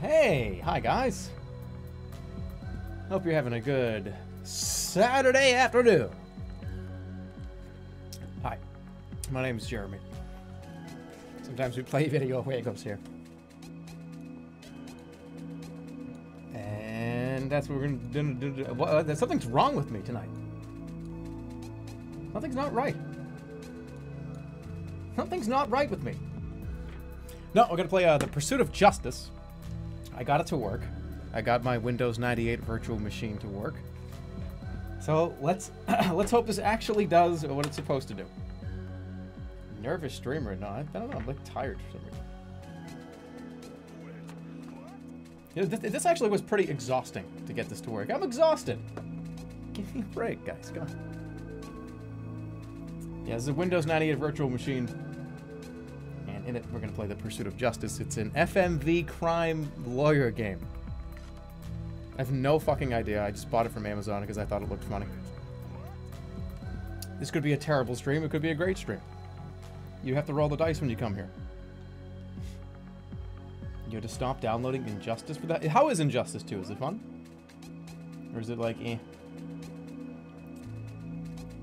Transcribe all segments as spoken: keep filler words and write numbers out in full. Hey, hi guys. Hope you're having a good Saturday afternoon. Hi, my name is Jeremy. Sometimes we play video wake-ups here. And that's what we're gonna do. Well, something's wrong with me tonight. Something's not right. Something's not right with me. No, we're gonna play uh, The Pursuit of Justice. I got it to work. I got my Windows ninety-eight virtual machine to work. So let's let's hope this actually does what it's supposed to do. Nervous streamer or not? I don't know. I'm like tired for some reason. You know, this, this actually was pretty exhausting to get this to work. I'm exhausted. Give me a break, guys. Come on. Yeah, this is a Windows ninety-eight virtual machine. In it, we're going to play The Pursuit of Justice. It's an F M V crime lawyer game. I have no fucking idea. I just bought it from Amazon because I thought it looked funny. This could be a terrible stream. It could be a great stream. You have to roll the dice when you come here. You have to stop downloading Injustice for that. How is Injustice two? Is it fun? Or is it like, eh?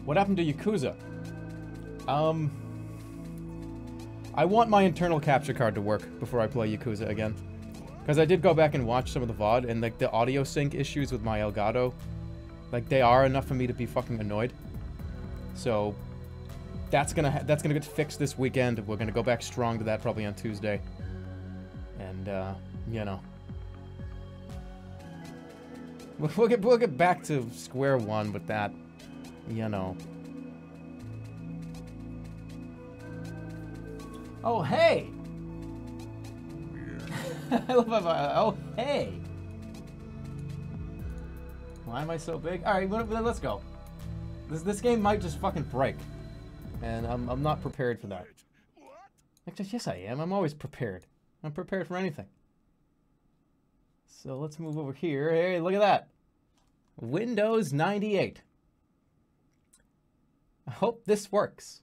What happened to Yakuza? Um... I want my internal capture card to work before I play Yakuza again. Because I did go back and watch some of the V O D, and like the audio sync issues with my Elgato, like they are enough for me to be fucking annoyed. So that's gonna ha that's gonna get fixed this weekend. We're gonna go back strong to that probably on Tuesday. And uh, you know, we'll get we'll get back to square one with that, you know. Oh, hey! I love my... Oh, hey! Why am I so big? Alright, let's go. This this game might just fucking break. And I'm, I'm not prepared for that. Actually, yes, I am. I'm always prepared. I'm prepared for anything. So let's move over here. Hey, look at that! Windows ninety-eight. I hope this works.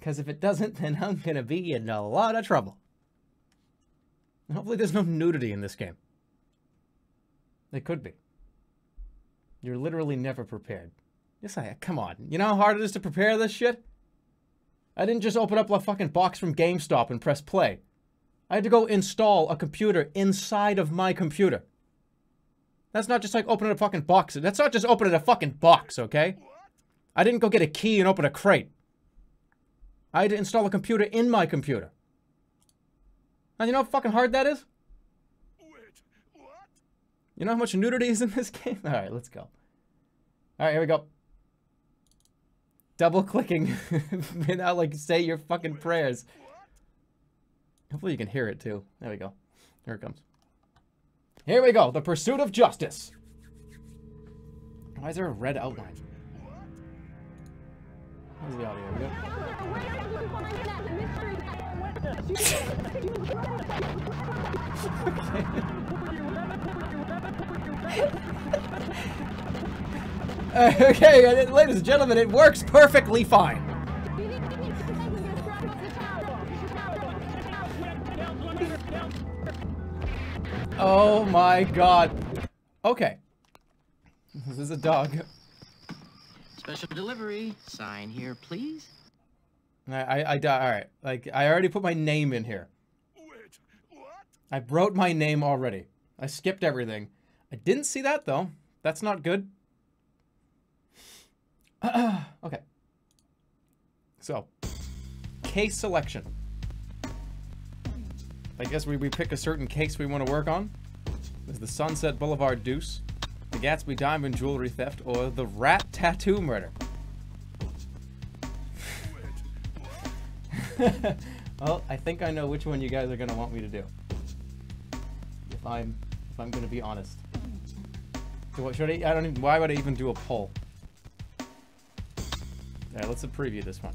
Because if it doesn't, then I'm going to be in a lot of trouble. And hopefully there's no nudity in this game. There could be. You're literally never prepared. Yes, I am. Come on. You know how hard it is to prepare this shit? I didn't just open up a fucking box from GameStop and press play. I had to go install a computer inside of my computer. That's not just like opening a fucking box. That's not just opening a fucking box, okay? I didn't go get a key and open a crate. I had to install a computer in my computer. And you know how fucking hard that is? Wait, what? You know how much nudity is in this game? Alright, let's go. Alright, here we go. Double clicking. You know, like, say your fucking Wait, prayers. What? Hopefully you can hear it too. There we go. Here it comes. Here we go. The Pursuit of Justice. Why is there a red outline? How's the audio? Okay. Okay, ladies and gentlemen, it works perfectly fine. Oh my god. Okay. This is a dog. Special delivery. Sign here, please. I, I, I die. All right. Like, I already put my name in here. Wait, what? I wrote my name already. I skipped everything. I didn't see that, though. That's not good. Okay. So, case selection. I guess we, we pick a certain case we want to work on. There's the Sunset Boulevard Deuce, the Gatsby Diamond Jewelry Theft, or the Rat Tattoo Murder. Well, I think I know which one you guys are going to want me to do. If I'm, if I'm going to be honest. So what should I, I don't even, why would I even do a poll? Alright, let's preview this one.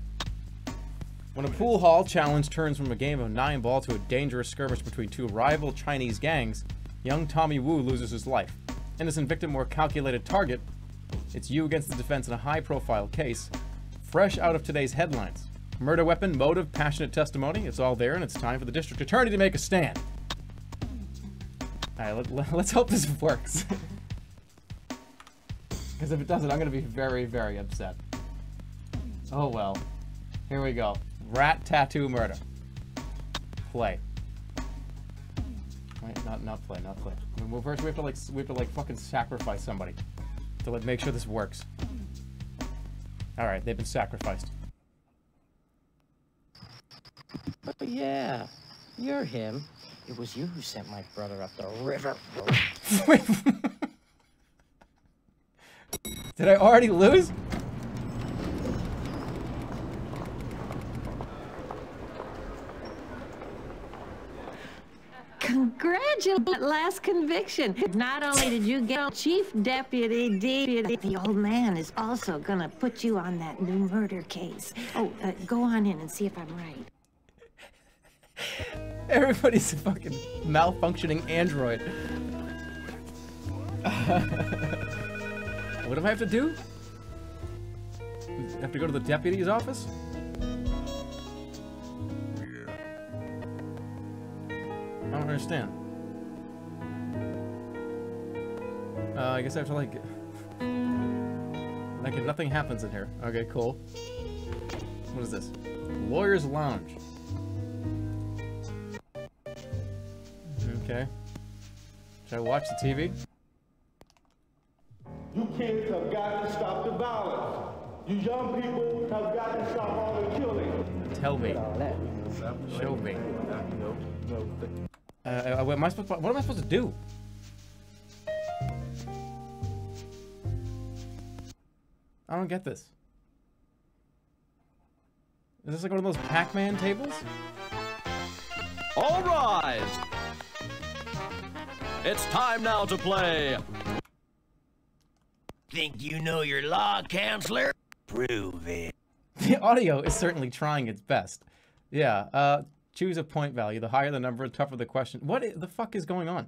When a pool hall challenge turns from a game of nine ball to a dangerous skirmish between two rival Chinese gangs, young Tommy Wu loses his life. Innocent victim or calculated target, it's you against the defense in a high-profile case. Fresh out of today's headlines. Murder weapon, motive, passionate testimony, it's all there, and it's time for the district attorney to make a stand. Alright, let, let, let's hope this works. Because if it doesn't, I'm going to be very, very upset. Oh well. Here we go. Rat tattoo murder. Play. Right? Not, not play, not play. I mean, well, first we have to like, we have to like fucking sacrifice somebody to like make sure this works. All right, they've been sacrificed. Oh yeah, you're him. It was you who sent my brother up the river. Wait. Did I already lose? Congratulations, last conviction. Not only did you get Chief Deputy Deputy, the old man is also gonna put you on that new murder case. Oh, uh, go on in and see if I'm right. Everybody's a fucking malfunctioning android. What do I have to do? Have to go to the deputy's office? I don't understand. Uh, I guess I have to like... like if nothing happens in here. Okay, cool. What is this? Lawyer's Lounge. Okay. Should I watch the T V? You kids have got to stop the violence. You young people have got to stop all the killing. Tell me. Show me. Uh, am I supposed to, what am I supposed to do? I don't get this. Is this like one of those Pac-Man tables? All rise! It's time now to play. Think you know your law, counselor? Prove it. The audio is certainly trying its best. Yeah, uh... choose a point value. The higher the number, the tougher the question. What the fuck is going on?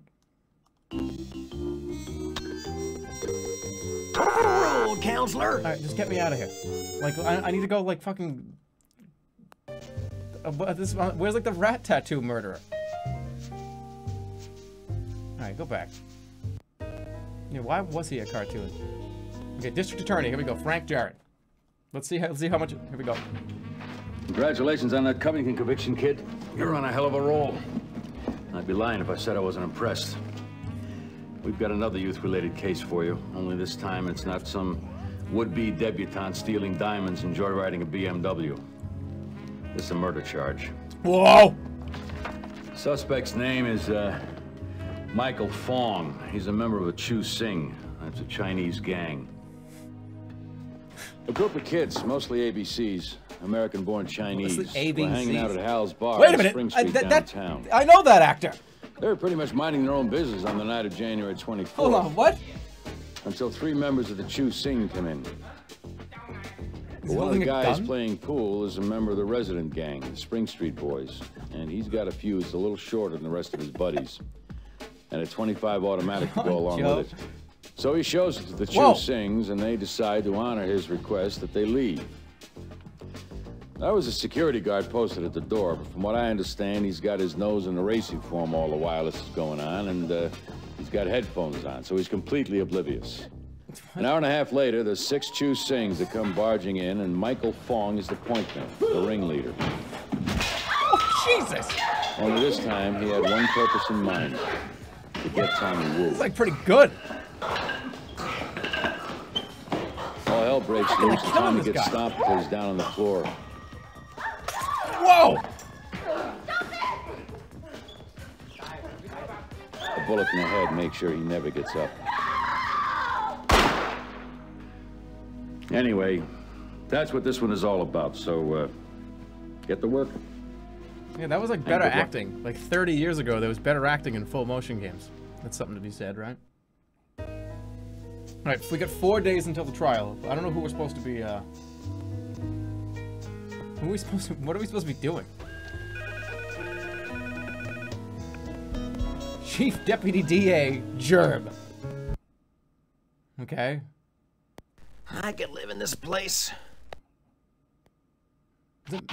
Roll, counselor! Alright, just get me out of here. Like, I, I need to go, like, fucking... Uh, this, uh, where's, like, the rat tattoo murderer? Alright, go back. Yeah, why was he a cartoon? Okay, District Attorney, here we go. Frank Jarrett. Let's see how, let's see how much... Here we go. Congratulations on that Covington conviction, kid. You're on a hell of a roll. I'd be lying if I said I wasn't impressed. We've got another youth-related case for you, only this time it's not some would-be debutante stealing diamonds and joyriding a B M W. This is a murder charge. Whoa! Suspect's name is uh, Michael Fong. He's a member of a Chu Sing. That's a Chinese gang. A group of kids, mostly A B Cs. American-born Chinese, well, were hanging out at Hal's bar Wait a minute. Spring Street I, that, downtown. That, I know that actor. They were pretty much minding their own business on the night of January twenty-fourth. Hold on, what? Until three members of the Chu Sing come in. But one of the guys playing pool is a member of the resident gang, the Spring Street Boys, and he's got a fuse a little shorter than the rest of his buddies, and a twenty-five automatic to go along Joe. with it. So he shows it to the Chu Sings, and they decide to honor his request that they leave. There was a security guard posted at the door, but from what I understand, he's got his nose in the racing form all the while this is going on, and uh, he's got headphones on, so he's completely oblivious. An hour and a half later, there's six Chu Sings that come barging in, and Michael Fong is the pointman, the ringleader. Oh, Jesus! Only this time, he had one purpose in mind, to get Tommy Wu. It's like pretty good. All hell breaks loose, and Tommy gets stomped till he's down on the floor. Whoa! A bullet in the head makes sure he never gets up. No! Anyway, that's what this one is all about, so uh, get to work. Yeah, that was like better acting. Luck. Like thirty years ago, there was better acting in full motion games. That's something to be said, right? Alright, so we got four days until the trial. I don't know who we're supposed to be, uh... What are we supposed to, what are we supposed to be doing? Chief Deputy D A Gerb. Okay. I could live in this place. Is it,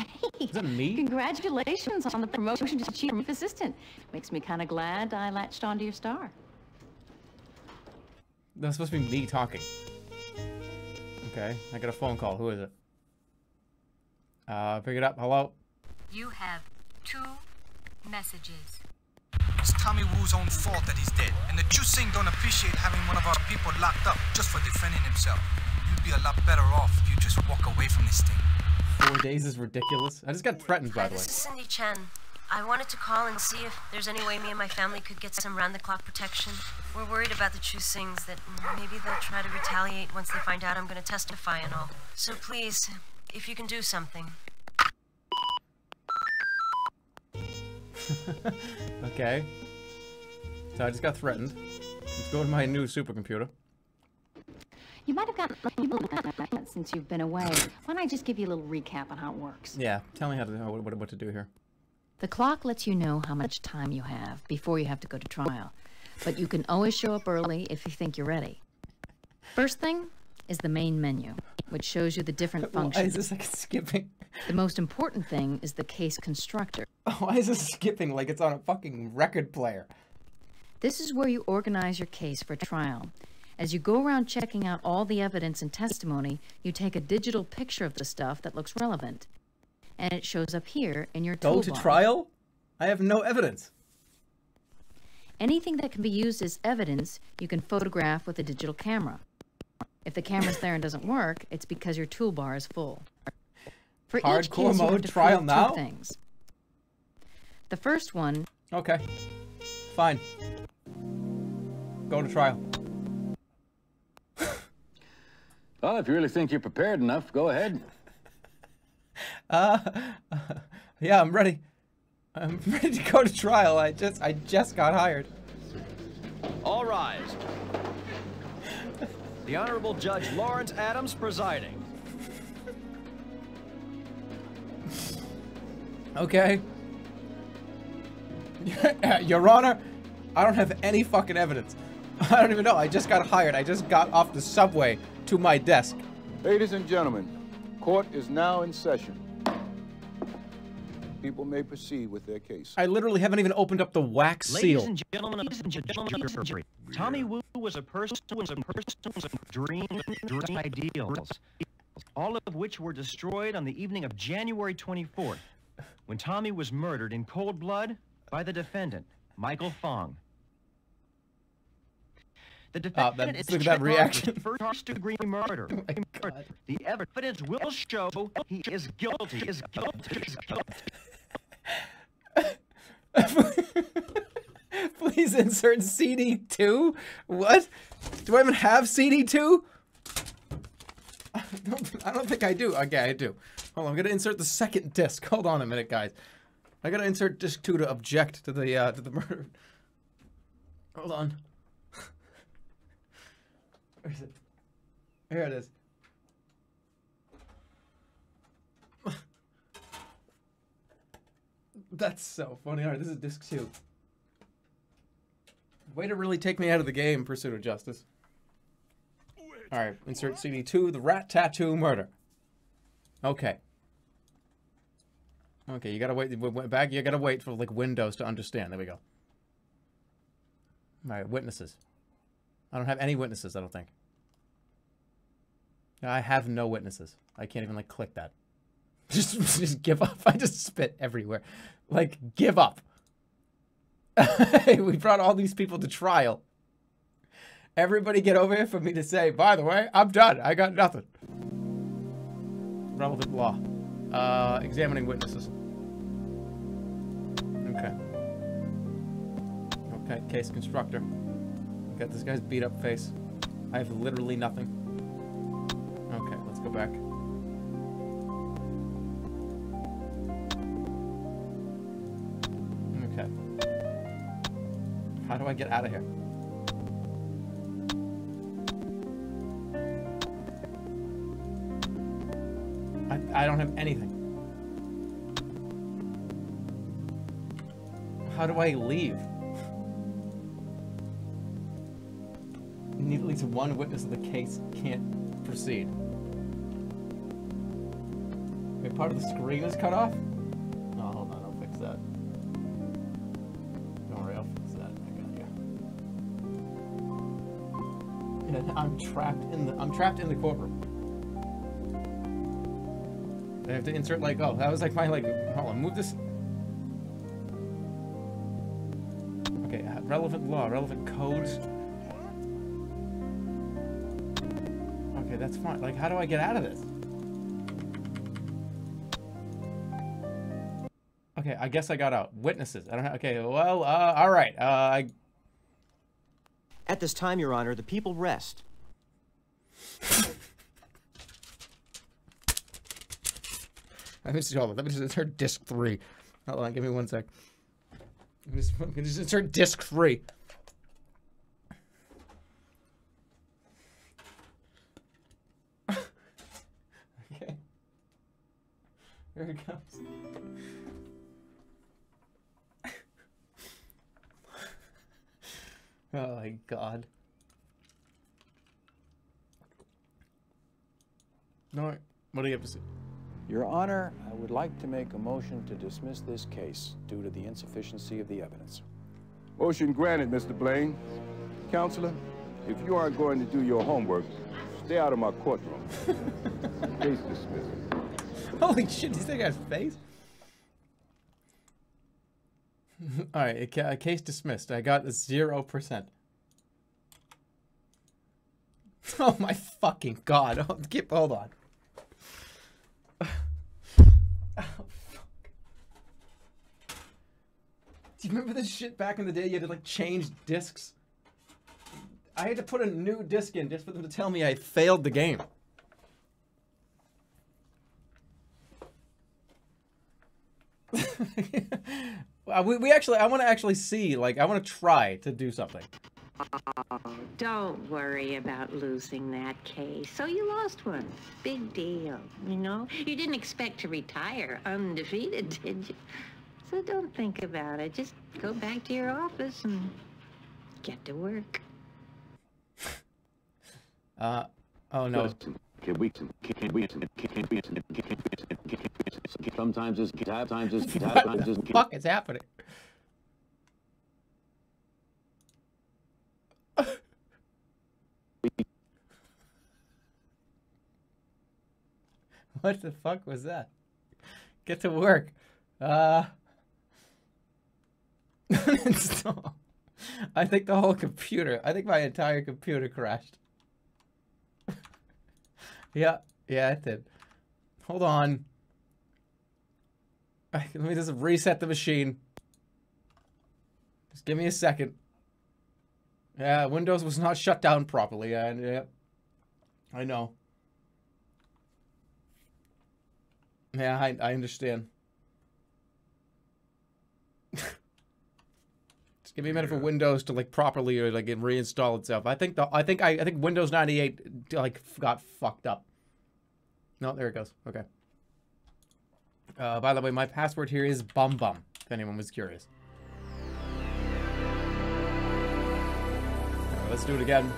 is it me? Congratulations on the promotion to chief assistant. Makes me kind of glad I latched onto your star. That's supposed to be me talking. Okay, I got a phone call. Who is it? Uh, pick it up. Hello? You have two messages. It's Tommy Wu's own fault that he's dead, and the Chu Sing don't appreciate having one of our people locked up just for defending himself. You'd be a lot better off if you just walk away from this thing. Four days is ridiculous. I just got threatened, by the way. Hi, this is Cindy Chen. I wanted to call and see if there's any way me and my family could get some round-the-clock protection. We're worried about the Chu Sings, that maybe they'll try to retaliate once they find out I'm going to testify and all. So please, if you can do something. Okay. So I just got threatened. Let's go to my new supercomputer. You might have gotten since you've been away. Why don't I just give you a little recap on how it works? Yeah, tell me how to what, what, what to do here. The clock lets you know how much time you have before you have to go to trial. But you can always show up early if you think you're ready. First thing is the main menu, which shows you the different functions. Why is this like skipping? The most important thing is the case constructor. Why is this skipping like it's on a fucking record player? This is where you organize your case for trial. As you go around checking out all the evidence and testimony, you take a digital picture of the stuff that looks relevant. And it shows up here in your toolbar. Go to trial? I have no evidence. Anything that can be used as evidence, you can photograph with a digital camera. If the camera's there and doesn't work, it's because your toolbar is full. For Hardcore each case, mode trial now? Things. The first one... Okay. Fine. Go to trial. Well, if you really think you're prepared enough, go ahead. Uh, uh, yeah, I'm ready. I'm ready to go to trial. I just, I just got hired. All rise. The Honorable Judge Lawrence Adams presiding. Okay. Your Honor, I don't have any fucking evidence. I don't even know. I just got hired. I just got off the subway to my desk. Ladies and gentlemen, court is now in session. People may proceed with their case. I literally haven't even opened up the wax seal. Ladies and gentlemen, ladies and gentlemen, Tommy Wu was a person with a person's dream, dream ideals, all of which were destroyed on the evening of January twenty-fourth, when Tommy was murdered in cold blood by the defendant, Michael Fong. The defendant oh, is look at that reaction. First-degree murder. Oh, the evidence will show he is guilty. Is guilty. Is guilty. Please insert C D two. What? Do I even have C D two? I don't, I don't think I do. Okay, I do. Hold on, I'm gonna insert the second disc. Hold on a minute, guys. I gotta insert disc two to object to the uh, to the murder. Hold on. Where is it? Here it is. That's so funny. Alright, this is disc two. Way to really take me out of the game, Pursuit of Justice. Alright, insert C D two, the rat tattoo murder. Okay. Okay, you gotta wait back, you gotta wait for like Windows to understand. There we go. Alright, witnesses. I don't have any witnesses, I don't think. I have no witnesses. I can't even like click that. Just, just give up. I just spit everywhere. Like, give up. We brought all these people to trial. Everybody get over here for me to say, by the way, I'm done. I got nothing. Relevant law. Uh, examining witnesses. Okay. Okay, case constructor. Got this guy's beat up face. I have literally nothing. Okay, let's go back. Okay. How do I get out of here? I, I don't have anything. How do I leave? Need at least one witness of the case, can't proceed. Wait, part of the screen is cut off? No, hold on, I'll fix that. Don't worry, I'll fix that. I got you. And I'm trapped in the I'm trapped in the courtroom. I have to insert like oh that was like my like hold on move this. Okay, uh, relevant law, relevant codes. Okay, that's fine. Like, how do I get out of this? Okay, I guess I got out. Witnesses. I don't know. Okay, well, uh, all right. Uh, I... At this time, Your Honor, the people rest. I missed all of it. Let me just insert disc three. Hold on, give me one sec. Let me just, let me just insert disc three. Okay. Here it comes. Oh my god. No, what do you have to say? Your Honor, I would like to make a motion to dismiss this case due to the insufficiency of the evidence. Motion granted, Mister Blaine. Counselor, if you aren't going to do your homework, stay out of my courtroom. Case dismissed. Holy shit, this thing has face? All right, a case dismissed. I got a zero percent. Oh my fucking god! Oh, keep, hold on. Oh fuck! Do you remember this shit back in the day? You had to like change discs. I had to put a new disc in just for them to tell me I failed the game. Uh, we, we actually, I want to actually see, like, I want to try to do something. Oh, don't worry about losing that case. So you lost one. Big deal, you know? You didn't expect to retire undefeated, did you? So don't think about it. Just go back to your office and get to work. uh, oh no. Sometimes it's sometimes it's sometimes it's what fuck is happening? What the fuck was that? Get to work. Uh Uninstall. I think the whole computer. I think my entire computer crashed. Yeah, yeah, it did. Hold on. Let me just reset the machine. Just give me a second. Yeah, Windows was not shut down properly. And yeah, I know. Yeah, I, I understand. Just give me a minute for Windows to like properly or like reinstall itself. I think the I think I I think Windows ninety-eight like got fucked up. No, there it goes. Okay. Uh, by the way, my password here is bum bum, if anyone was curious. Right, let's do it again.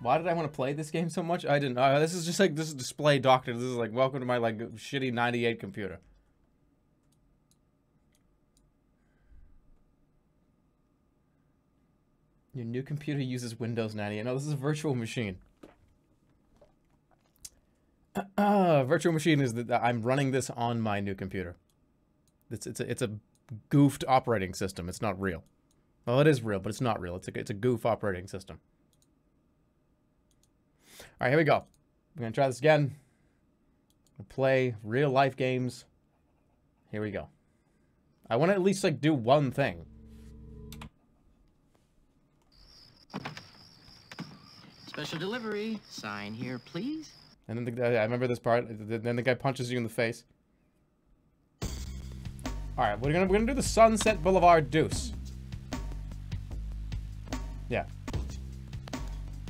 Why did I want to play this game so much? I didn't. Uh, this is just like, this is Display Doctor. This is like, welcome to my like shitty ninety-eight computer. Your new computer uses Windows ninety-eight. No, this is a virtual machine. Uh, virtual machine is that I'm running this on my new computer. It's it's a, it's a goofed operating system. It's not real. Well, it is real, but it's not real. It's a it's a goof operating system. All right, here we go. We're gonna try this again. We'll play real life games. Here we go. I want to at least like do one thing. Special delivery. Sign here, please. And then the, I remember this part. Then the guy punches you in the face. All right, we're gonna we're gonna do the Sunset Boulevard Deuce. Yeah,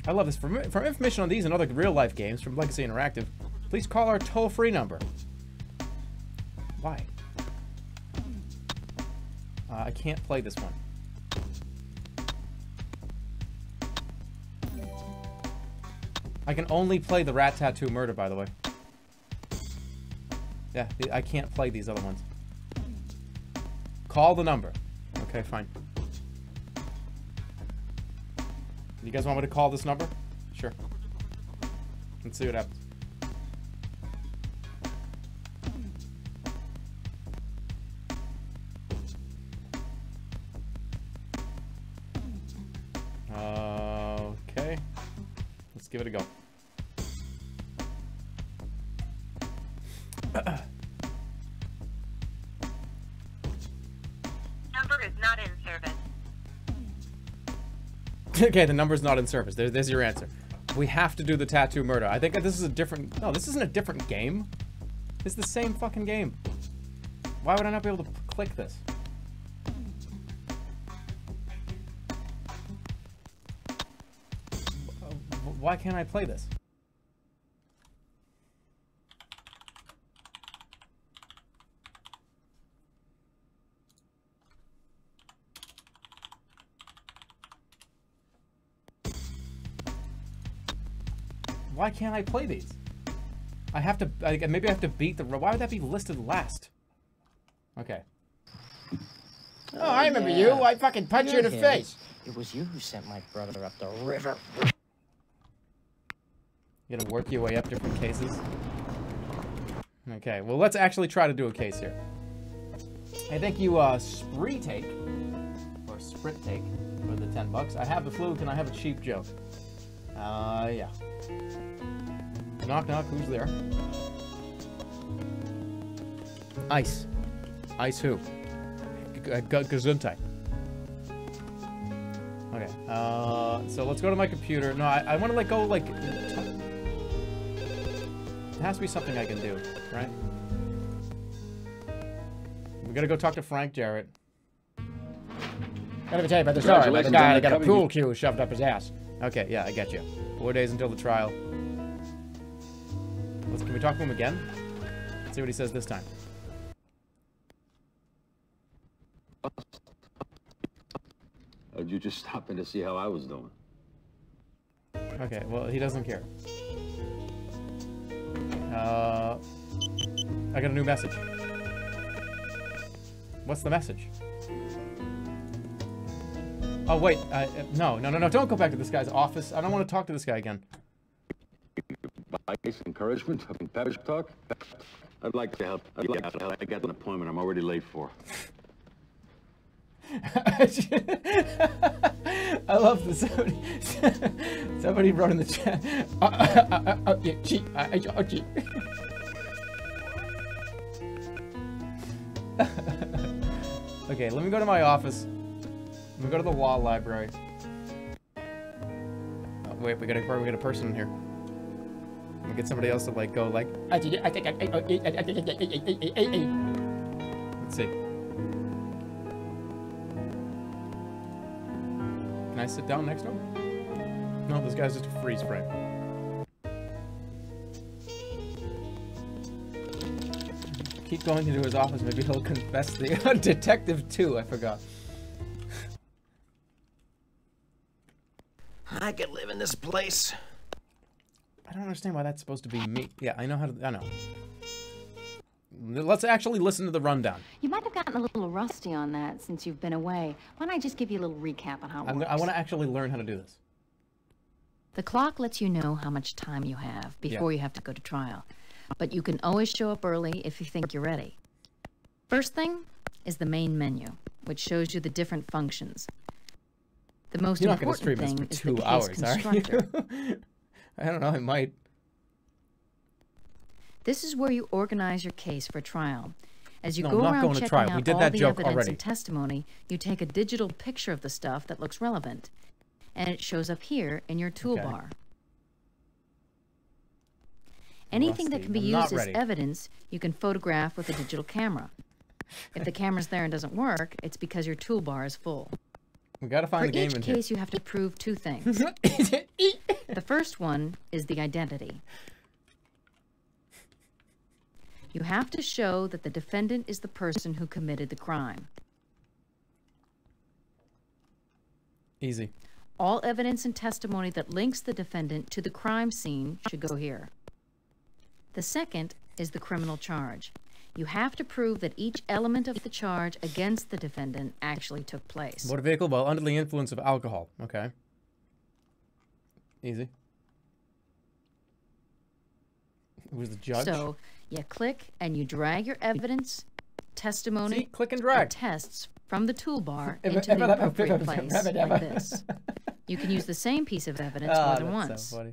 I love this. For, for information on these and other real life games from Legacy Interactive, please call our toll free number. Why? Uh, I can't play this one. I can only play the Rat Tattoo Murder, by the way. Yeah, I can't play these other ones. Call the number. Okay, fine. You guys want me to call this number? Sure. Let's see what happens. Okay. Let's give it a go. Number is not in service. Okay, the number's not in service. There, there's your answer. We have to do the tattoo murder. I think this is a different... No, this isn't a different game. It's the same fucking game. Why would I not be able to click this? Why can't I play this? Why can't I play these? I have to, I, maybe I have to beat the, why would that be listed last? Okay. Oh, oh I remember yeah. you. I fucking punched you in the face. It was you who sent my brother up the river. You gotta work your way up different cases. Okay, well, let's actually try to do a case here. I think you, uh, spree take, or sprit take, for the ten bucks. I have the flu, can I have a cheap joke? Uh, yeah. Knock, knock, who's there? Ice. Ice who? Gesundheit. Okay, uh, so let's go to my computer. No, I, I want to, like, go, like... It has to be something I can do, right? We gotta go talk to Frank Jarrett. Gotta tell you about the story about the guy that got a pool cue shoved up his ass. Okay, yeah, I get you. Four days until the trial. Let's, can we talk to him again? Let's see what he says this time. Or did you just stop in to see how I was doing? Okay, well, he doesn't care. Uh, I got a new message. What's the message? Oh, wait. Uh, no, no, no, no. Don't go back to this guy's office. I don't want to talk to this guy again. Encouragement, pep talk. I'd like to help. I'd like to help. I got an appointment I'm already late for. I love this. Somebody, somebody wrote in the chat. Uh, uh, uh, uh, uh, yeah, gee, uh, uh, gee. Okay, let me go to my office. Let me go to the law library. Oh, wait, we got a we got a person in here. Let me get somebody else to like go like. I did it. I think I. Let's see. Can I sit down next to him? No, this guy's just a freeze frame. Keep going into his office, maybe he'll confess the detective too, I forgot. I could live in this place. I don't understand why that's supposed to be me. Yeah, I know how to, I know. Let's actually listen to the rundown. You might have gotten a little rusty on that since you've been away. Why don't I just give you a little recap on how it works? I want to actually learn how to do this. The clock lets you know how much time you have before yeah. you have to go to trial. But you can always show up early if you think you're ready. First thing is the main menu, which shows you the different functions. The most you're important not gonna stream thing for two is the hours, case constructor. Are you? I don't know, I might. This is where you organize your case for trial. As you no, go I'm around checking out we did all that the joke evidence already. and testimony, you take a digital picture of the stuff that looks relevant, and it shows up here in your toolbar. Okay. Anything Rusty. that can be used as evidence, you can photograph with a digital camera. If the camera's there and doesn't work, it's because your toolbar is full. We gotta find for the game in here. For each case, you have to prove two things. The first one is the identity. You have to show that the defendant is the person who committed the crime. Easy. All evidence and testimony that links the defendant to the crime scene should go here. The second is the criminal charge. You have to prove that each element of the charge against the defendant actually took place. Motor vehicle while under the influence of alcohol. Okay. Easy. Who's the judge? So you click and you drag your evidence, testimony, See, click and drag. tests from the toolbar into the appropriate place like this. You can use the same piece of evidence oh, more than once. So funny.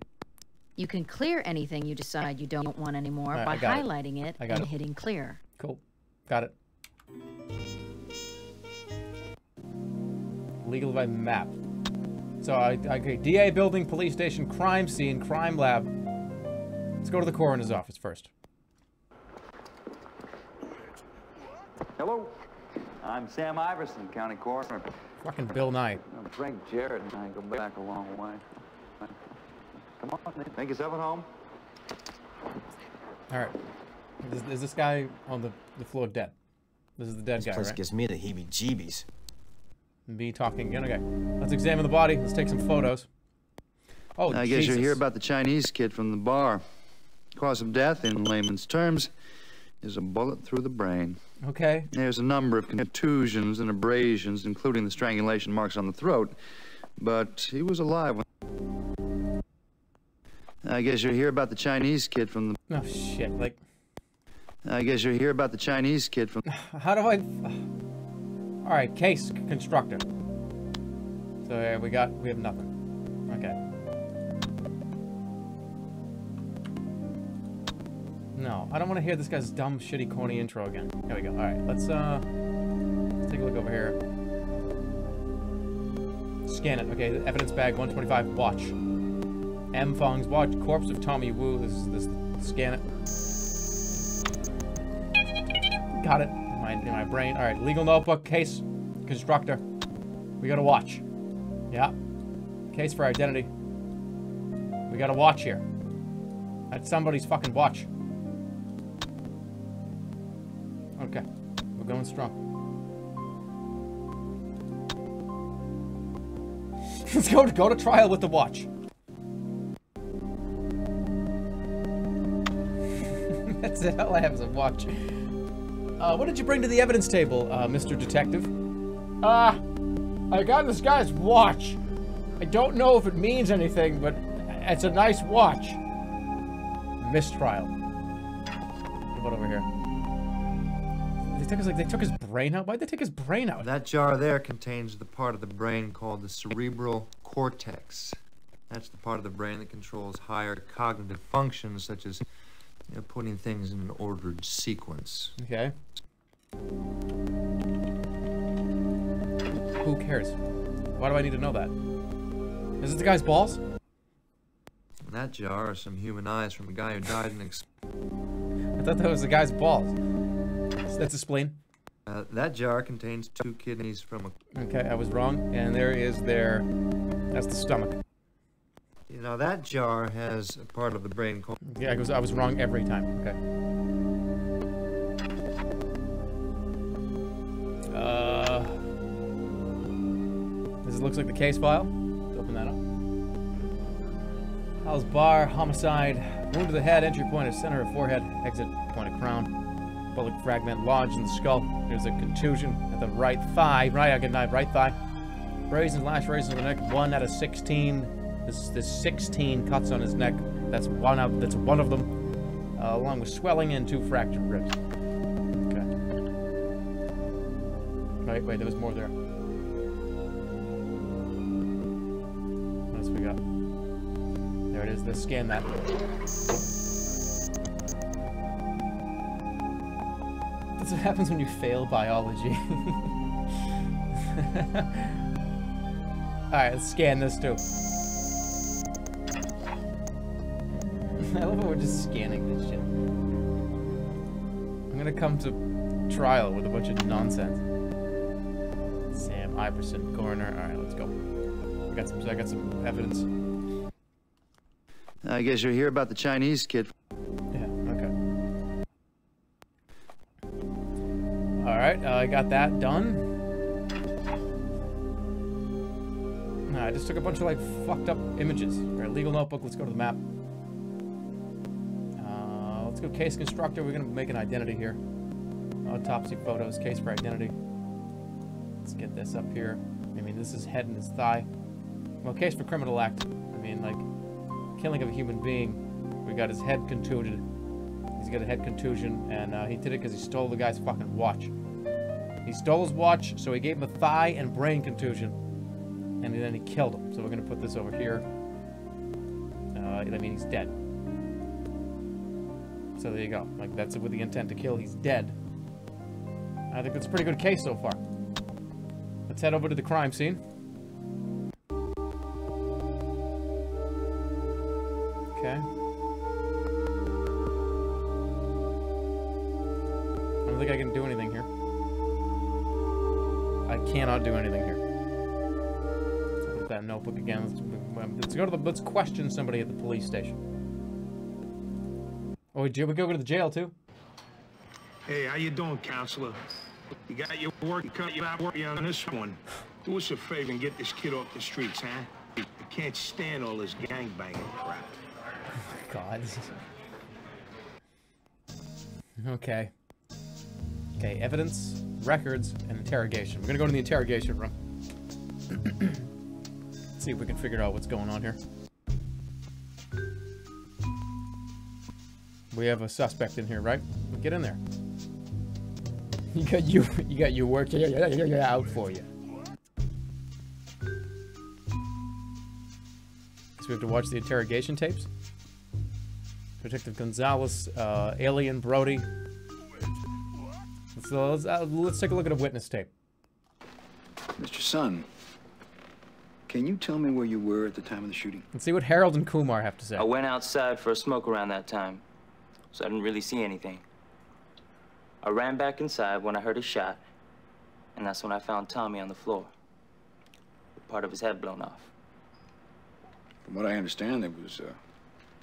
You can clear anything you decide you don't want anymore right, by highlighting it, it and it. hitting clear. Cool. Got it. Legal by map. So, I, I okay, D A building, police station, crime scene, crime lab. Let's go to the coroner's office first. Hello. I'm Sam Iverson, county coroner. Fucking Bill Nye. I'm Frank Jarrett and I go back a long way. Come on, man. Make yourself at home. All right. Is, is this guy on the, the floor dead? This is the dead this guy, right? This place gives me the heebie-jeebies. Me talking again. Okay. Let's examine the body. Let's take some photos. Oh, I Jesus. guess you hear about the Chinese kid from the bar. Cause of death, in layman's terms, is a bullet through the brain. Okay. There's a number of contusions and abrasions, including the strangulation marks on the throat, but he was alive when... I guess you hear about the Chinese kid from the... Oh, shit, like... I guess you hear about the Chinese kid from... How do I... Alright, case constructor. So, yeah, we got... we have nothing. Okay. No, I don't want to hear this guy's dumb, shitty, corny intro again. There we go. Alright, let's, uh... let's take a look over here. Scan it. Okay, the evidence bag, one twenty-five, watch. M. Fong's watch, corpse of Tommy Wu. This is this. Scan it. Got it. My, in my brain. All right. Legal notebook, case, constructor. We got a watch. Yeah. Case for identity. We got a watch here. That's somebody's fucking watch. Okay. We're going strong. Let's go to, go to trial with the watch. That's it. All I have is a watch. Uh, what did you bring to the evidence table, uh, Mister Detective? Ah, uh, I got this guy's watch. I don't know if it means anything, but it's a nice watch. Mistrial. What about over here? They took his like they took his brain out. Why'd they take his brain out? That jar there contains the part of the brain called the cerebral cortex. That's the part of the brain that controls higher cognitive functions such as You know, putting things in an ordered sequence. Okay. Who cares? Why do I need to know that? Is it the guy's balls? In that jar are some human eyes from a guy who died in ex- I thought that was the guy's balls. That's a spleen. Uh, that jar contains two kidneys from a- Okay, I was wrong. And there is their... That's the stomach. You know, that jar has a part of the brain called... Yeah, I was, I was wrong every time. Okay. Uh... This looks like the case file. Let's open that up. Hal's bar, homicide, wound to the head, entry point of center of forehead, exit point of crown, bullet fragment lodged in the skull. There's a contusion at the right thigh. Right, I get knife, right thigh. Brazen lash raises on the neck, one out of sixteen. This, this sixteen cuts on his neck. That's one of that's one of them, uh, along with swelling and two fractured ribs. Okay. Right. Wait. There was more there. What else we got? There it is. Let's scan that. That's what happens when you fail biology. All right. Let's scan this too. I love how we're just scanning this shit. I'm gonna come to trial with a bunch of nonsense. Sam Iverson, coroner. Alright, let's go. I got some I got some evidence. I guess you're here about the Chinese kid. Yeah, okay. Alright, uh, I got that done. Nah, I just took a bunch of like fucked up images. Alright, legal notebook, let's go to the map. Let's go case constructor. We're gonna make an identity here. Autopsy photos, case for identity. Let's get this up here. I mean, this is head and his thigh. Well, case for criminal act. I mean, like, killing of a human being. We got his head contuted. He's got a head contusion, and uh, he did it because he stole the guy's fucking watch. He stole his watch, so he gave him a thigh and brain contusion. And then he killed him. So we're going to put this over here. Uh, I mean, he's dead. So there you go. Like, that's it with the intent to kill. He's dead. I think that's a pretty good case so far. Let's head over to the crime scene. Okay. I don't think I can do anything here. I cannot do anything here. Let's look at that notebook again. Let's, let's go to the. Let's question somebody at the police station. Oh, did we go to the jail too? Hey, how you doing, counselor? You got your work and cut you out working on this one. Do us a favor and get this kid off the streets, huh? I can't stand all this gangbanging crap. Oh my god. Okay. Okay, evidence, records, and interrogation. We're gonna go to the interrogation room. Let's see if we can figure out what's going on here. We have a suspect in here, right? Get in there. You got you, you got your work out for you. So we have to watch the interrogation tapes. Detective Gonzalez, uh, Alien Brody. Let's, uh, let's, uh, let's take a look at a witness tape. Mister Sun, can you tell me where you were at the time of the shooting? Let's see what Harold and Kumar have to say. I went outside for a smoke around that time, so I didn't really see anything. I ran back inside when I heard a shot, and that's when I found Tommy on the floor, with part of his head blown off. From what I understand, there was a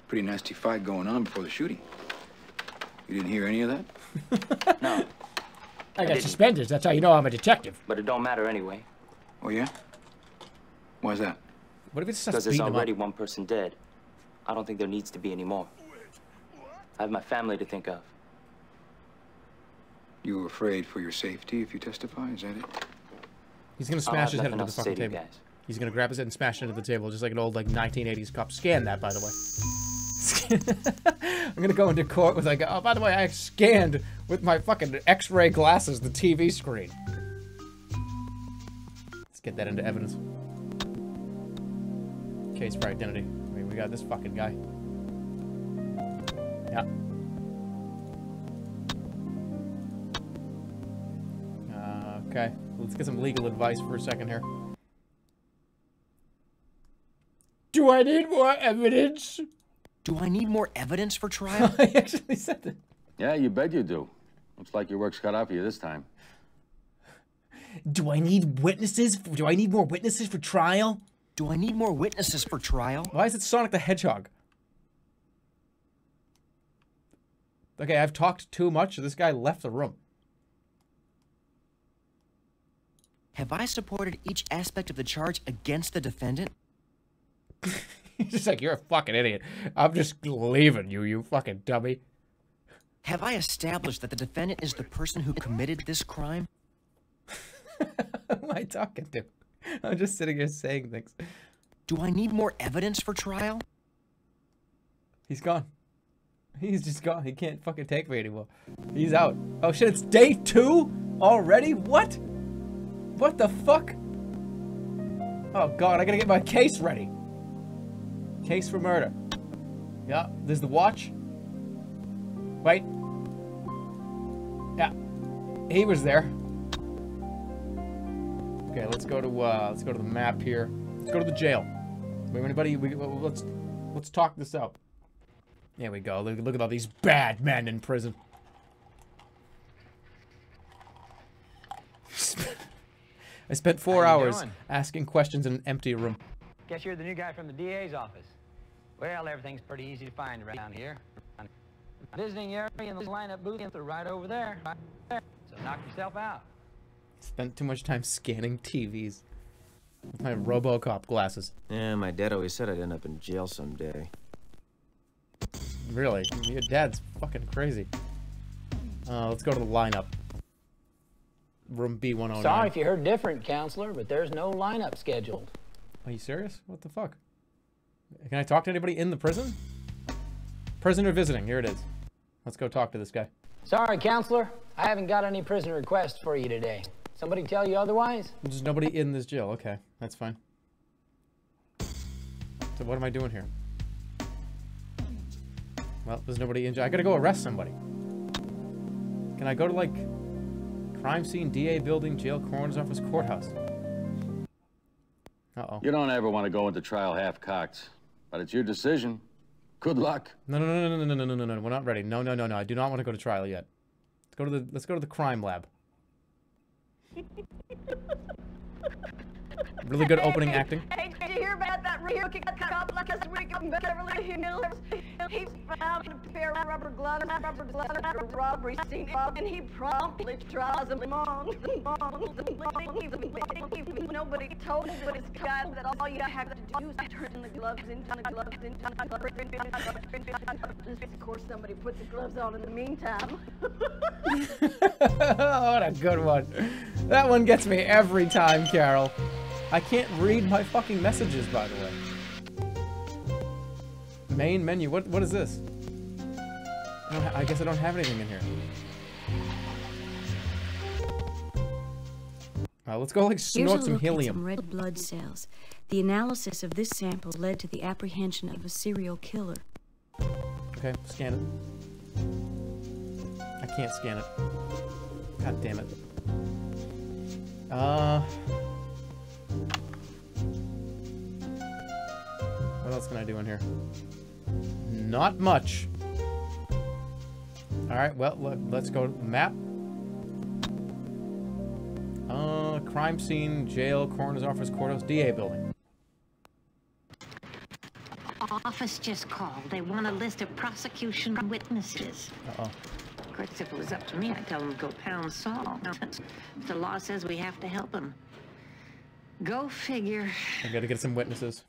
pretty nasty fight going on before the shooting. You didn't hear any of that? No. I, I got suspenders. That's how you know I'm a detective. But it don't matter anyway. Oh, yeah? Why is that? What if it's because there's already one person dead. I don't think there needs to be any more. I have my family to think of. You were afraid for your safety if you testify, is that it? He's gonna smash his head into the fucking table. Guys. He's gonna grab his head and smash it into the table, just like an old like nineteen eighties cop. Scan that, by the way. I'm gonna go into court with like, oh, by the way, I scanned with my fucking X-ray glasses the T V screen. Let's get that into evidence. Case for identity. I mean, we got this fucking guy. Yeah. Okay, let's get some legal advice for a second here. Do I need more evidence? Do I need more evidence for trial? I actually said that. Yeah, you bet you do. Looks like your work's cut out for you this time. Do I need witnesses? Do I need more witnesses for trial? Do I need more witnesses for trial? Why is it Sonic the Hedgehog? Okay, I've talked too much. This guy left the room. Have I supported each aspect of the charge against the defendant? He's just like, you're a fucking idiot. I'm just leaving you, you fucking dummy. Have I established that the defendant is the person who committed this crime? Who am I talking to? I'm just sitting here saying things. Do I need more evidence for trial? He's gone. He's just gone. He can't fucking take me anymore. He's out. Oh shit, it's day two already? What? What the fuck? Oh god, I gotta get my case ready. Case for murder. Yeah, there's the watch. Wait. Yeah. He was there. Okay, let's go to uh let's go to the map here. Let's go to the jail. Wait, anybody we let's let's talk this out. There we go. Look, look at all these bad men in prison. I spent four hours doing? asking questions in an empty room. Guess you're the new guy from the D A's office. Well, everything's pretty easy to find around here. Visiting area in the lineup booth are right over there. Right there. So knock yourself out. Spent too much time scanning T Vs. With my RoboCop glasses. Yeah, my dad always said I'd end up in jail someday. Really? Your dad's fucking crazy. Uh, let's go to the lineup. room B one oh nine. Sorry if you heard different, counselor, but there's no lineup scheduled. Are you serious? What the fuck? Can I talk to anybody in the prison? Prisoner visiting. Here it is. Let's go talk to this guy. Sorry, counselor. I haven't got any prisoner requests for you today. Somebody tell you otherwise? There's nobody in this jail. Okay, that's fine. So what am I doing here? Well, there's nobody in jail. I gotta go arrest somebody. Can I go to, like, crime scene, D A building, jail, coroner's office, courthouse? Uh-oh. You don't ever want to go into trial half-cocked, but it's your decision. Good luck. No, no, no, no, no, no, no, no, no. We're not ready. No, no, no, no. I do not want to go to trial yet. Let's go to the. Let's go to the crime lab. Really good opening acting. Hey, did you hear about that Ryuki got cut off like us? We come Beverly Hills. He found a pair of rubber gloves, rubber gloves at a robbery scene, and he promptly draws them on. Nobody told him what it's got, that all you have to do is turn the gloves into the gloves into the gloves. Of course, somebody put the gloves on in the meantime. What a good one. That one gets me every time, Carol. I can't read my fucking messages, by the way. Main menu. What? What is this? I, don't ha I guess I don't have anything in here. Uh, let's go, like, snort some helium. Some red blood cells. The analysis of this sample led to the apprehension of a serial killer. Okay, scan it. I can't scan it. God damn it. Uh. What else can I do in here? Not much. All right, well, look, let's go to the map. Uh, crime scene, jail, coroner's office, courthouse, D A building. Office just called. They want a list of prosecution witnesses. Uh-oh. Of course, if it was up to me, I'd tell them to go pound salt. The law says we have to help them. Go figure. I gotta get some witnesses.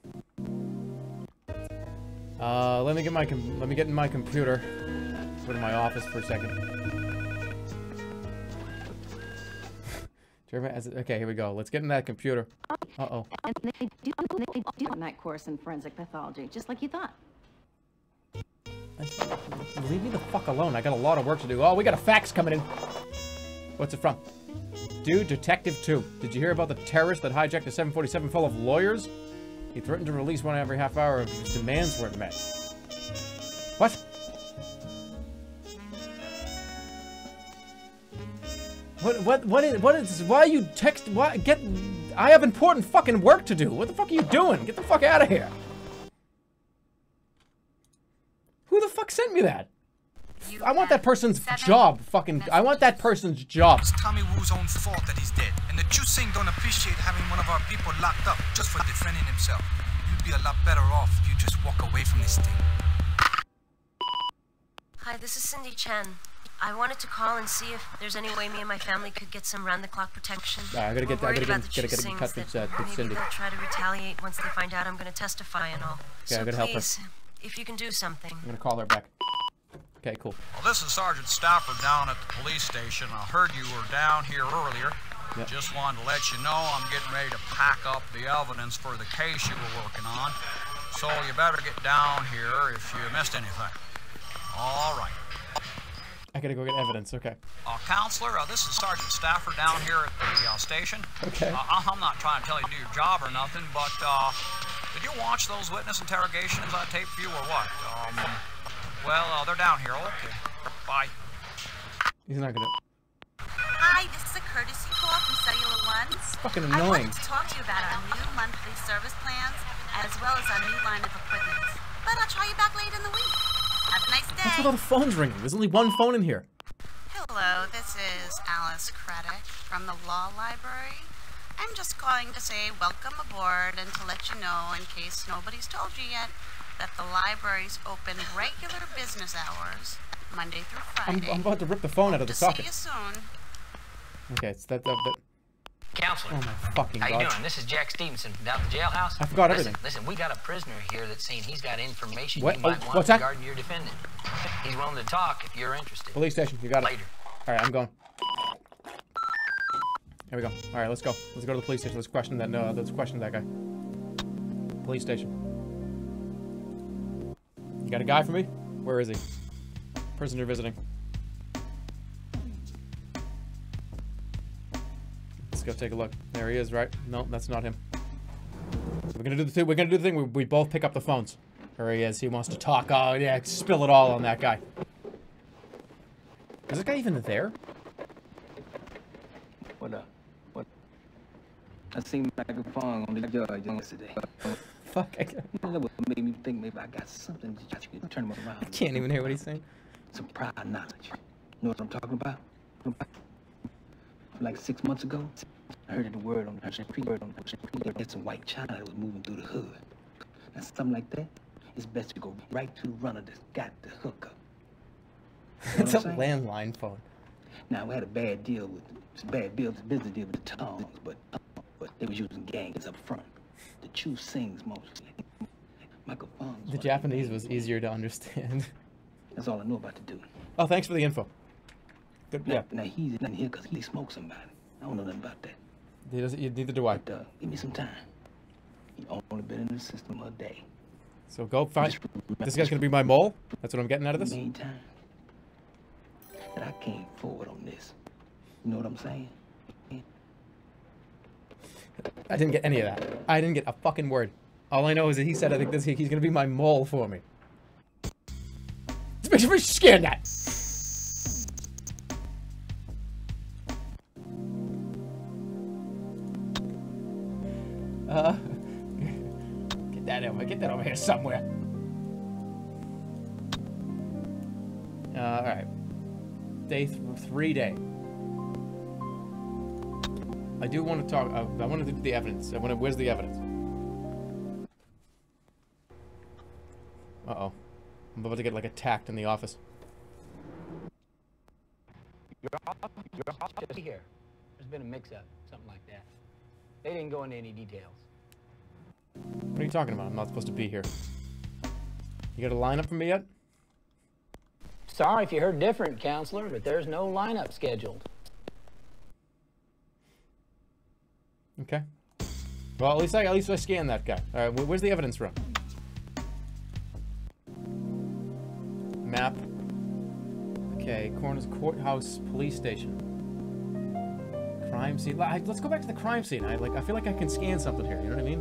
Uh, let me get my com let me get in my computer. Go to my office for a second. Okay, here we go. Let's get in that computer. Uh oh. And they do a night course in forensic pathology, just like you thought. Leave me the fuck alone. I got a lot of work to do. Oh, we got a fax coming in. What's it from? Dude, Detective two. Did you hear about the terrorist that hijacked a seven forty-seven full of lawyers? He threatened to release one every half hour if his demands weren't met. What? What, what, what is, what is, why are you text, why, get, I have important fucking work to do. What the fuck are you doing? Get the fuck out of here. Who the fuck sent me that? You I want that person's seven, job, fucking. Messages. I want that person's job. It's Tommy Wu's own fault that he's dead. And the Chu Sing don't appreciate having one of our people locked up just for defending himself. You'd be a lot better off if you just walk away from this thing. Hi, this is Cindy Chen. I wanted to call and see if there's any way me and my family could get some round-the-clock protection. Right, I gotta get, I gotta get, gotta get in touch with uh, Cindy. Maybe they'll try to retaliate once they find out I'm gonna testify and all. Okay, so I'm gonna help her. If you can do something. I'm gonna call her back. Okay, cool. Well, this is Sergeant Stafford down at the police station. I heard you were down here earlier. Yep. Just wanted to let you know I'm getting ready to pack up the evidence for the case you were working on. So you better get down here if you missed anything. All right. I gotta go get evidence, okay. Uh, counselor, uh, this is Sergeant Stafford down here at the uh, station. Okay. Uh, I'm not trying to tell you to do your job or nothing, but uh, did you watch those witness interrogations I taped for you or what? Um... Well, uh, they're down here. Okay. Bye. He's not gonna. Hi, this is a courtesy call from Cellular One. It's fucking annoying. I wanted to talk to you about our new monthly service plans, as well as our new line of equipment. But I'll try you back late in the week. Have a nice day. That's with all the phones ringing. There's only one phone in here. Hello, this is Alice Craddock from the Law Library. I'm just calling to say welcome aboard and to let you know, in case nobody's told you yet, that the library's open regular business hours, Monday through Friday. I'm, I'm about to rip the phone out of the socket. See you soon. Okay, it's that, that, that. Counselor. Oh my fucking God. How you doing? This is Jack Stevenson from down at the jailhouse. I forgot listen, everything. Listen, we got a prisoner here that's saying he's got information what? you might oh, want regarding your defendant. He's willing to talk if you're interested. Police station, you got it. Later. All right, I'm going. There we go. All right, let's go. Let's go to the police station. Let's question that. Uh, let's question that guy. Police station. You got a guy for me? Where is he? Person you're visiting. Let's go take a look. There he is, right? No, that's not him. We're gonna do the thing. We're gonna do the thing. We, we both pick up the phones. There he is. He wants to talk. Oh yeah, spill it all on that guy. Is this guy even there? What up? What? I seen Michael Fong on the judge yesterday. Fuck. I can't. Made me think maybe I got something to judge me. Turn him around. I can't even hear what he's saying. Some prior knowledge. Know what I'm talking about? Like six months ago, I heard the word on the street. It's a white child that was moving through the hood. And something like that, it's best to go right to the runner that's got the hookup. It's a landline phone. Now we had a bad deal with a bad business deal with the Tongs, but but they was using gangs up front. The Chu Sings mostly. Michael Fong. The Japanese was easier to understand. That's all I know about the dude. Oh, thanks for the info. Good. Now, yeah. Now he's in here because he smokes somebody. I don't know nothing about that. He doesn't. Neither do I. But, uh, give me some time. He only been in the system a day. So go find. This guy's gonna be my mole. That's what I'm getting out of this. Meantime, that I came forward on this. You know what I'm saying? I didn't get any of that. I didn't get a fucking word. All I know is that he said, I think this he's gonna be my mole for me. Make sure we scan that. Uh, get that over. Get that over here somewhere. Uh, all right. Day th three day. I do want to talk. Uh, I want to do the evidence. I want to. Where's the evidence? Uh oh. I'm about to get like attacked in the office. Your office, your office is here. There's been a mix-up, something like that. They didn't go into any details. What are you talking about? I'm not supposed to be here. You got a lineup for me yet? Sorry if you heard different, counselor, but there's no lineup scheduled. Okay. Well, at least I at least I scanned that guy. All right, where's the evidence room? Map. Okay, coroner's courthouse, police station, crime scene. Let's go back to the crime scene. I like. I feel like I can scan something here. You know what I mean?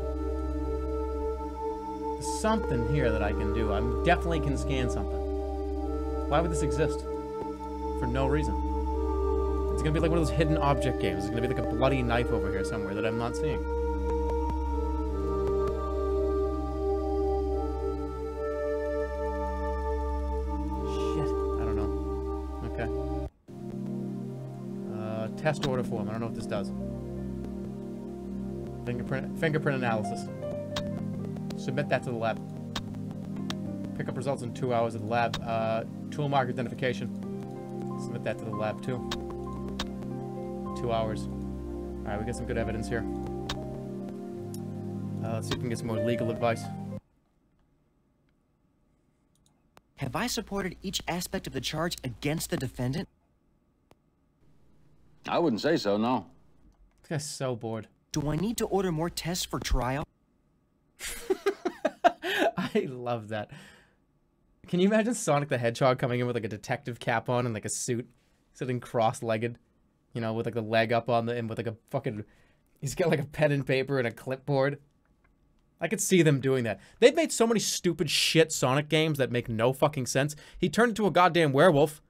There's something here that I can do. I definitely can scan something. Why would this exist? For no reason. It's gonna be like one of those hidden object games. It's gonna be like a bloody knife over here somewhere that I'm not seeing. Test order form. I don't know what this does. Fingerprint, fingerprint analysis. Submit that to the lab. Pick up results in two hours at the lab. Uh, tool mark identification. Submit that to the lab too. Two hours. All right, we got some good evidence here. Uh, let's see if we can get some more legal advice. Have I supported each aspect of the charge against the defendant? I wouldn't say so, no. This guy's so bored. Do I need to order more tests for trial? I love that. Can you imagine Sonic the Hedgehog coming in with like a detective cap on and like a suit, sitting cross-legged, you know, with like the leg up on the end with like a fucking, he's got like a pen and paper and a clipboard. I could see them doing that. They've made so many stupid shit Sonic games that make no fucking sense. He turned into a goddamn werewolf.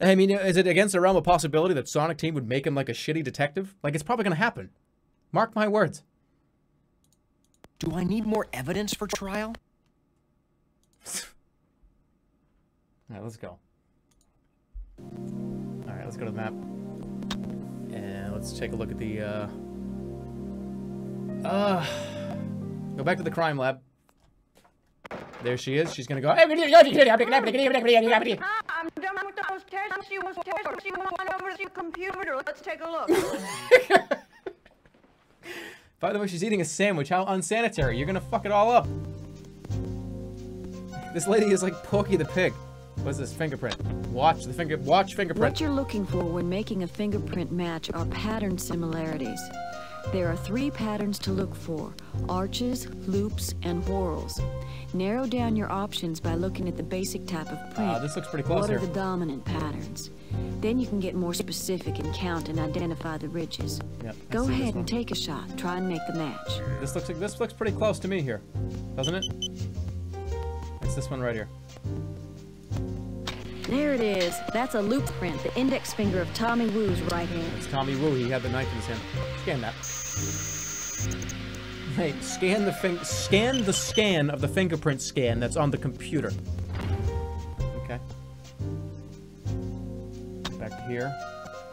I mean, is it against the realm of possibility that Sonic Team would make him like a shitty detective? Like, it's probably gonna happen. Mark my words. Do I need more evidence for trial? Alright, let's go. Alright, let's go to the map. And let's take a look at the, uh... Uh... Go back to the crime lab. There she is. She's gonna go. I'm done with those tests. She was tested. She went over to your computer. Let's take a look. By the way, she's eating a sandwich. How unsanitary. You're gonna fuck it all up. This lady is like Porky the Pig. What's this fingerprint? Watch the finger. Watch fingerprint. What you're looking for when making a fingerprint match are pattern similarities. There are three patterns to look for: arches, loops, and whorls. Narrow down your options by looking at the basic type of print. Uh, this looks pretty close What here. Are the dominant patterns? Then you can get more specific and count and identify the ridges. Yep, Go ahead and take a shot. Try and make the match. This looks like, this looks pretty close to me here, doesn't it? It's this one right here. There it is. That's a loop print, the index finger of Tommy Wu's right hand. It's Tommy Wu. He had the knife in his hand. Scan that. Hey, scan the fin- scan the scan of the fingerprint scan that's on the computer. Okay. Back to here.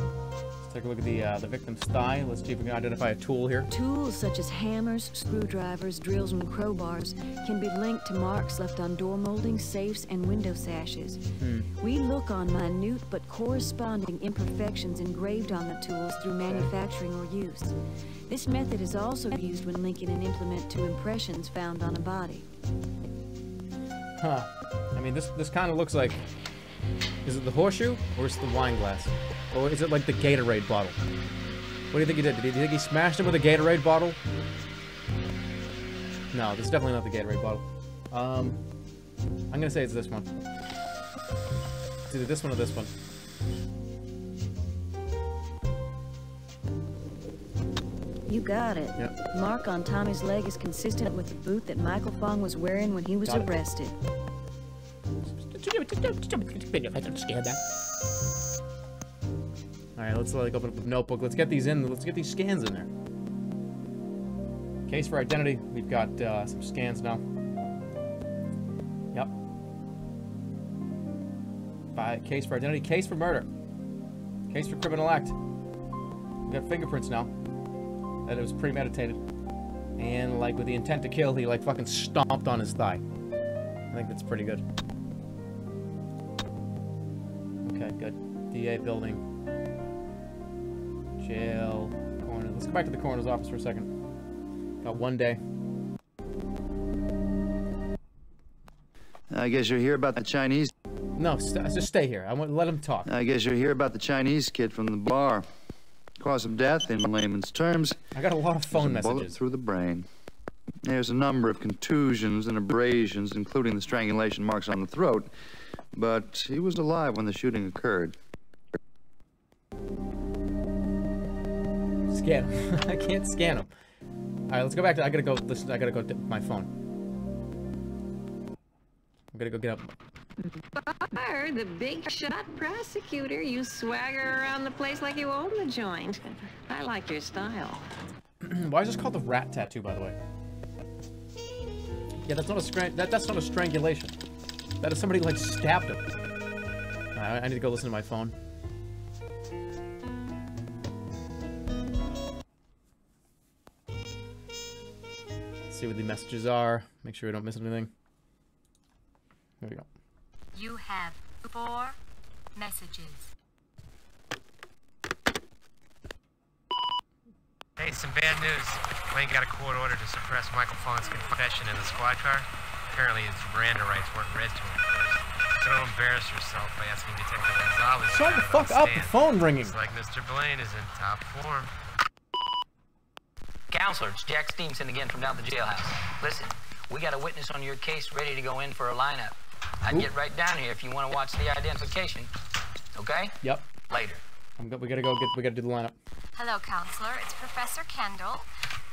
Let's take a look at the uh, the victim's thigh. Let's see if we can identify a tool here. Tools such as hammers, screwdrivers, drills, and crowbars can be linked to marks left on door moldings, safes, and window sashes. Hmm. We look on minute but corresponding imperfections engraved on the tools through manufacturing or use. This method is also used when linking an implement to impressions found on a body. Huh. I mean, this this kind of looks like... Is it the horseshoe, or is it the wine glass? Or is it like the Gatorade bottle? What do you think he did? Did you think he smashed him with a Gatorade bottle? No, this is definitely not the Gatorade bottle. Um, I'm gonna say it's this one. It's either this one or this one. You got it. Yep. Mark on Tommy's leg is consistent with the boot that Michael Fong was wearing when he was got arrested. It. I don't scare that. All right, let's like open up a notebook. Let's get these in. Let's get these scans in there. Case for identity. We've got uh, some scans now. Yep. By case for identity. Case for murder. Case for criminal act. We've got fingerprints now. That it was premeditated, and like with the intent to kill, he like fucking stomped on his thigh. I think that's pretty good. Okay, good. D A building, jail, coroner. Let's go back to the coroner's office for a second. Got one day. I guess you're here about the Chinese. No, st just stay here. I won't let him talk. I guess you're here about the Chinese kid from the bar. Cause of death, in layman's terms. I got a lot of phone messages. Bullet through the brain. There's a number of contusions and abrasions, including the strangulation marks on the throat. But he was alive when the shooting occurred. Scan him. I can't scan him. All right, let's go back to. I gotta go. Listen, I gotta go to my phone. I'm gonna go get up. Bar, the big shot prosecutor. You swagger around the place like you own the joint. I like your style. Why is this called the rat tattoo, by the way? Yeah, that's not a scran that that's not a strangulation. That is somebody like stabbed him. Right, I need to go listen to my phone. Let's see what the messages are. Make sure we don't miss anything. There we go. You have four messages. Hey, some bad news. Wayne got a court order to suppress Michael Fong's confession in the squad car. Apparently his Miranda rights weren't read to him first. Don't embarrass yourself by asking Detective Gonzalez. Shut the fuck up, the phone ringing. It's like Mister Blaine is in top form. Counselor, it's Jack Stevenson again from down the jailhouse. Listen, we got a witness on your case ready to go in for a lineup. I'd Oop. get right down here if you want to watch the identification. Okay? Yep. Later. I'm go we gotta go get we gotta do the lineup. Hello, counselor. It's Professor Kendall.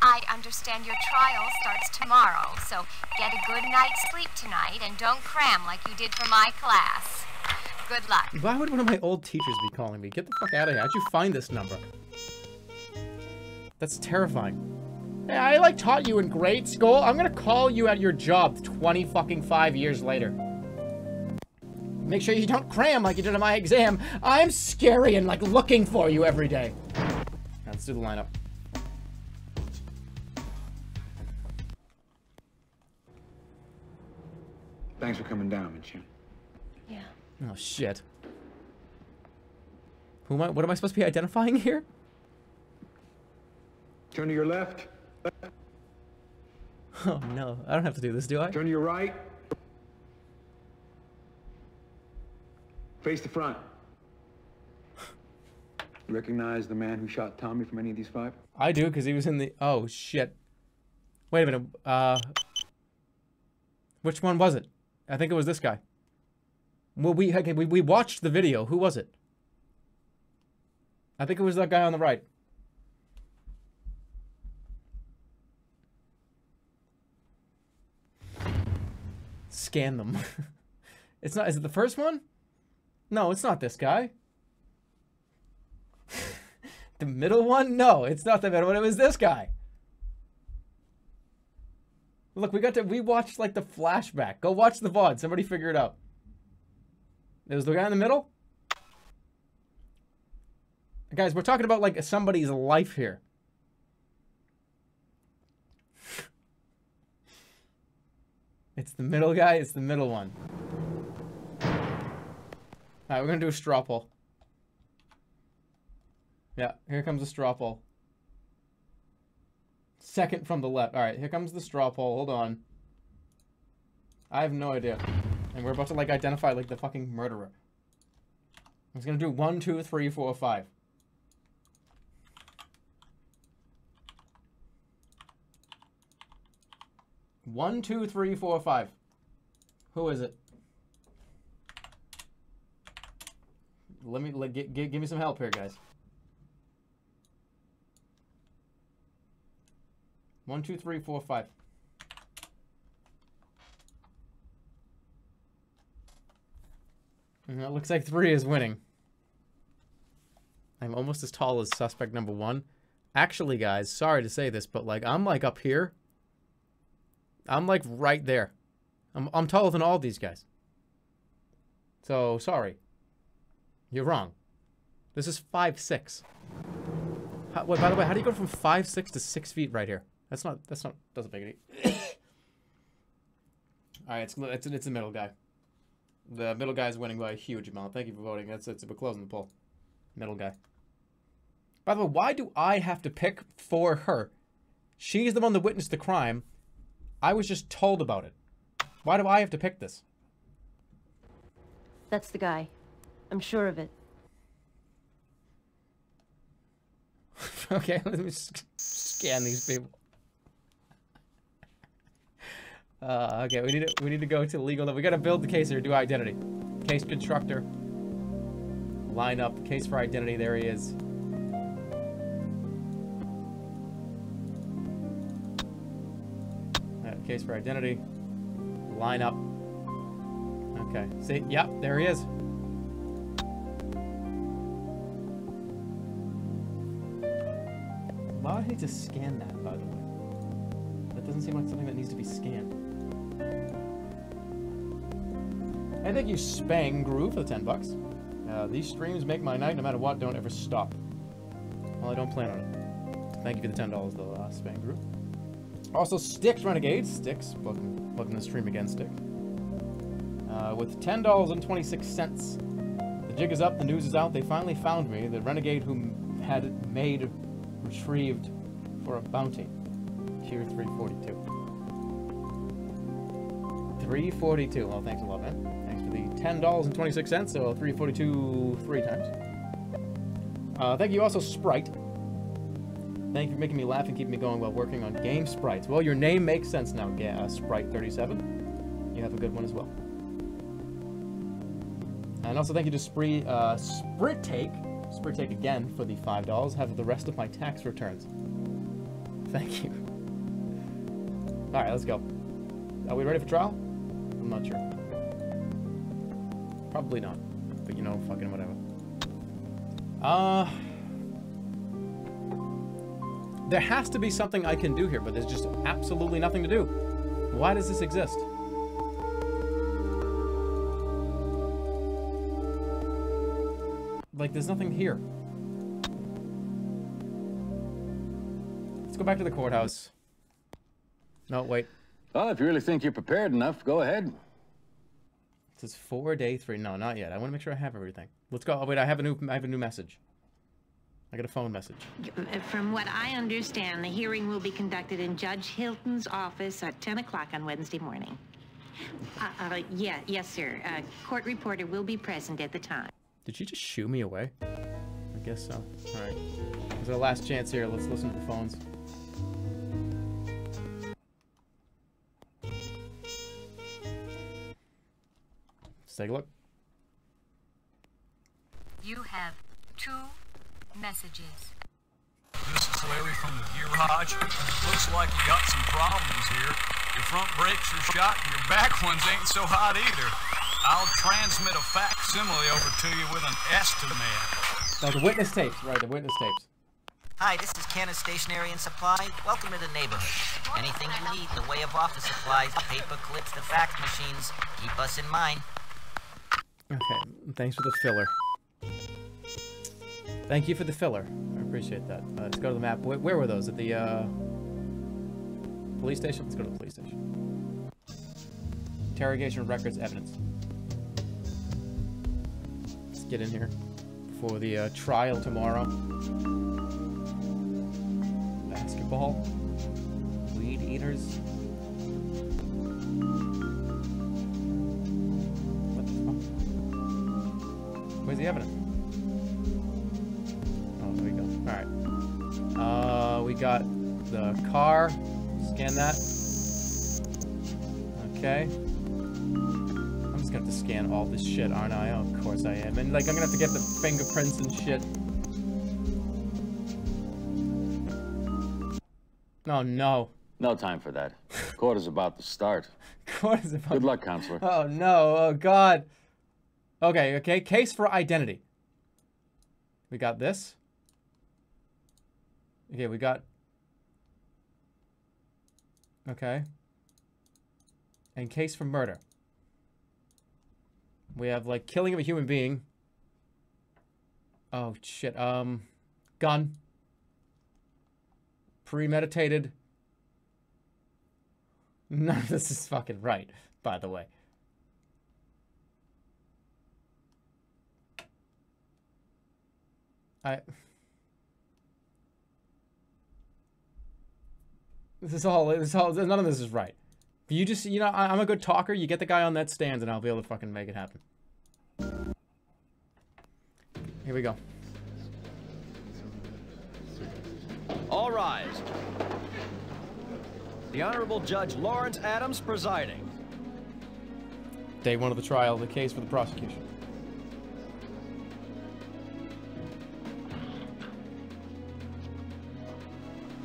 I understand your trial starts tomorrow, so get a good night's sleep tonight and don't cram like you did for my class. Good luck. Why would one of my old teachers be calling me? Get the fuck out of here. How'd you find this number? That's terrifying. I like taught you in grade school. I'm gonna call you at your job twenty fucking five years later. Make sure you don't cram like you did on my exam. I'm scary and like looking for you every day. Now, let's do the lineup. Thanks for coming down, Minchin. Yeah. Oh shit. Who am I? What am I supposed to be identifying here? Turn to your left. Oh no, I don't have to do this, do I? Turn to your right. Face the front. You recognize the man who shot Tommy from any of these five? I do, because he was in the... Oh, shit. Wait a minute. Uh, which one was it? I think it was this guy. Well, we, okay, we, we watched the video. Who was it? I think it was that guy on the right. Scan them. It's not... Is it the first one? No, it's not this guy. The middle one? No, it's not the middle one. It was this guy. Look, we got to... We watched, like, the flashback. Go watch the V O D. Somebody figure it out. It was the guy in the middle? Guys, we're talking about, like, somebody's life here. It's the middle guy. It's the middle one. Alright, we're gonna do a straw poll. Yeah, here comes the straw poll. Second from the left. Alright, here comes the straw poll. Hold on. I have no idea. And we're about to, like, identify, like, the fucking murderer. I'm just gonna do one, two, three, four, five. One, two, three, four, five. Who is it? Let me let, get, get, give me some help here, guys. One, two, three, four, five. And it looks like three is winning. I'm almost as tall as suspect number one. Actually, guys, sorry to say this, but like I'm like up here. I'm like right there. I'm I'm taller than all these guys. So sorry. You're wrong. This is five six. How, wait, by the way, how do you go from five six to six feet right here? That's not, that's not, doesn't make any... Alright, it's, it's, it's the middle guy. The middle guy is winning by a huge amount. Thank you for voting. That's, it's, we're closing the poll. Middle guy. By the way, why do I have to pick for her? She's the one that witnessed the crime. I was just told about it. Why do I have to pick this? That's the guy. I'm sure of it. Okay, let me sc scan these people. Uh, okay, we need to we need to go to legal level. We gotta build the case here. Do identity, case constructor, line up case for identity. There he is. Right, case for identity, line up. Okay, see, yep, there he is. Why would I need to scan that, by the way? That doesn't seem like something that needs to be scanned. Hey, thank you, Spangru, for the ten bucks. Uh, these streams make my night no matter what. Don't ever stop. Well, I don't plan on it. Thank you for the ten dollars, though, uh, Spangru. Also, Sticks Renegade. Sticks. Welcome, welcome to the stream again, Stick. Uh, with ten dollars and twenty-six cents. The jig is up. The news is out. They finally found me. The Renegade who had made... retrieved for a bounty. Tier three forty-two. three forty-two. Well, thanks a lot, man. Thanks for the ten dollars and twenty-six cents. So three forty-two three times. Uh, thank you also, Sprite. Thank you for making me laugh and keeping me going while working on game sprites. Well, your name makes sense now, uh, Sprite thirty-seven. You have a good one as well. And also thank you to Spree, uh, Spritake. Spur take again for the five dollars. Have the rest of my tax returns. Thank you. Alright, let's go. Are we ready for trial? I'm not sure. Probably not. But you know, fucking whatever. Uh... There has to be something I can do here, but there's just absolutely nothing to do. Why does this exist? Like, there's nothing here. Let's go back to the courthouse. No, wait. Well, if you really think you're prepared enough, go ahead. It says four, day three. No, not yet. I want to make sure I have everything. Let's go. Oh, wait, I have a new, I have a new message. I got a phone message. From what I understand, the hearing will be conducted in Judge Hilton's office at ten o'clock on Wednesday morning. Uh, uh, yeah, yes, sir. Uh, court reporter will be present at the time. Did she just shoo me away? I guess so. All right. This is our last chance here. Let's listen to the phones. Let's take a look. You have two messages. This is Larry from the Gear Hodge. Looks like you got some problems here. Your front brakes are shot and your back ones ain't so hot either. I'll transmit a facsimile over to you with an estimate. Now the witness tapes, right, the witness tapes. Hi, this is Canna Stationery and Supply. Welcome to the neighborhood. Anything you need in the way of office supplies, paper clips, the fax machines, keep us in mind. Okay, thanks for the filler. Thank you for the filler. I appreciate that. Uh, let's go to the map. Where, where were those? At the uh, police station? Let's go to the police station. Interrogation records, evidence. Let's get in here for the uh, trial tomorrow. Basketball. Weed eaters. What the fuck? Where's the evidence? Alright. Uh, we got the car. Scan that. Okay. I'm just gonna have to scan all this shit, aren't I? Oh, of course I am. And, like, I'm gonna have to get the fingerprints and shit. Oh, no. No time for that. Court is about to start. Court is about to... Good luck, counselor. Oh, no. Oh, God. Okay, okay. Case for identity. We got this. Okay, we got... Okay. And case for murder. We have, like, killing of a human being. Oh, shit. Um, gun. Premeditated. None of this is fucking right, by the way. I... This is all, this is all, none of this is right. You just, you know, I, I'm a good talker. You get the guy on that stand and I'll be able to fucking make it happen. Here we go. All rise. The Honorable Judge Lawrence Adams presiding. Day one of the trial, the case for the prosecution.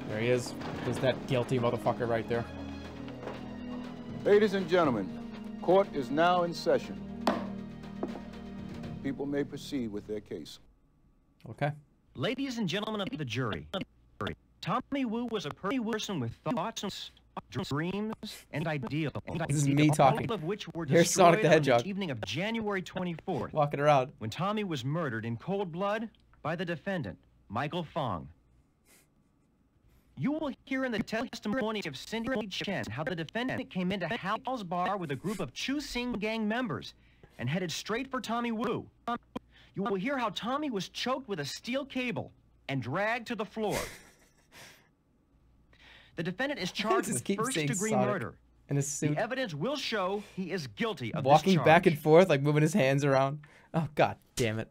There he is. There's that guilty motherfucker right there. Ladies and gentlemen, court is now in session. People may proceed with their case. Okay. Ladies and gentlemen of the jury, Tommy Wu was a person with thoughts, dreams, and ideals. This is me talking. All of which were destroyed. Here's Sonic the Hedgehog. On the evening of January twenty-fourth. Walking around. When Tommy was murdered in cold blood by the defendant, Michael Fong. You will hear in the testimony of Cindy Chen how the defendant came into Hal's bar with a group of Chu Sing gang members and headed straight for Tommy Wu. You will hear how Tommy was choked with a steel cable and dragged to the floor. The defendant is charged with first-degree murder. In his suit. The evidence will show he is guilty of walking this charge. Back and forth, like moving his hands around. Oh, God damn it.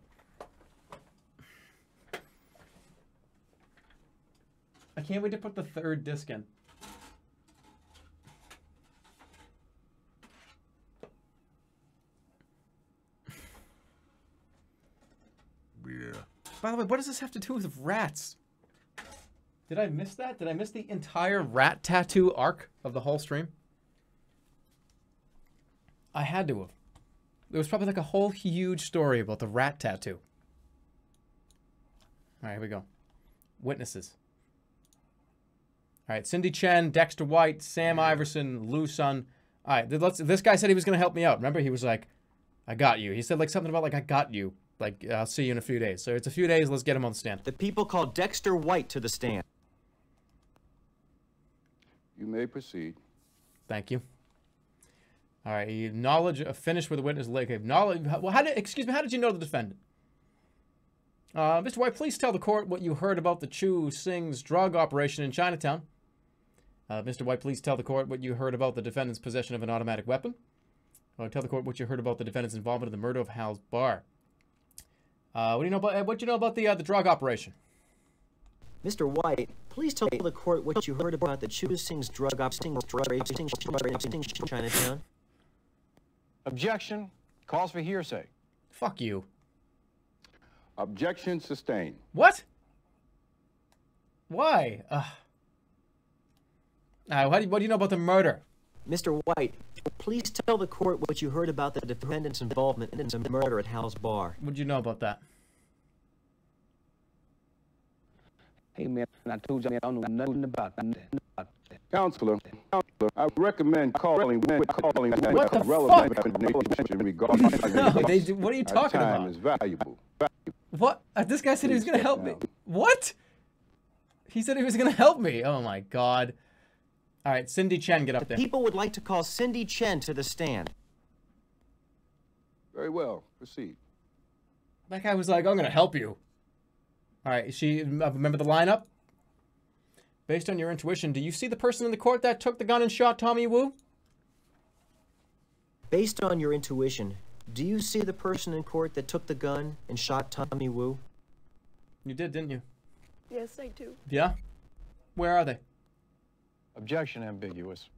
I can't wait to put the third disc in. Yeah. By the way, what does this have to do with rats? Did I miss that? Did I miss the entire rat tattoo arc of the whole stream? I had to have. There was probably like a whole huge story about the rat tattoo. All right, here we go. Witnesses. All right, Cindy Chen, Dexter White, Sam Iverson, Lu Sun. All right, let's, this guy said he was going to help me out. Remember, he was like, I got you. He said, like, something about, like, I got you. Like, I'll see you in a few days. So it's a few days. Let's get him on the stand. The people called Dexter White to the stand. You may proceed. Thank you. All right, you acknowledge a finish with a witness. Like, acknowledge, well, how did, excuse me, how did you know the defendant? Uh, Mister White, please tell the court what you heard about the Chu Sing's drug operation in Chinatown. Uh, Mister White, please tell the court what you heard about the defendant's possession of an automatic weapon. Uh, tell the court what you heard about the defendant's involvement in the murder of Hal's bar. Uh, what do you know about what do you know about the uh, the drug operation? Mister White, please tell the court what you heard about the Chu Sing's drug operation in Chinatown. Objection. Calls for hearsay. Fuck you. Objection sustained. What? Why? Uh, uh, what, do you, what do you know about the murder? Mister White, please tell the court what you heard about the defendant's involvement in the murder at Hal's bar. What do you know about that? Hey man, I told you I don't know nothing about that. Counselor, counselor, I recommend calling when calling when what the relevant fuck? Information regarding they do, what are you talking about? Time is valuable. What? Uh, this guy said he was gonna help me. What? He said he was gonna help me. Oh my god. All right, Cindy Chen, get up there. People would like to call Cindy Chen to the stand. Very well, proceed. That guy was like, I'm gonna help you. All right, she, remember the lineup? Based on your intuition, do you see the person in the court that took the gun and shot Tommy Wu? Based on your intuition, do you see the person in court that took the gun and shot Tommy Wu? You did, didn't you? Yes, I do. Yeah? Where are they? Objection ambiguous.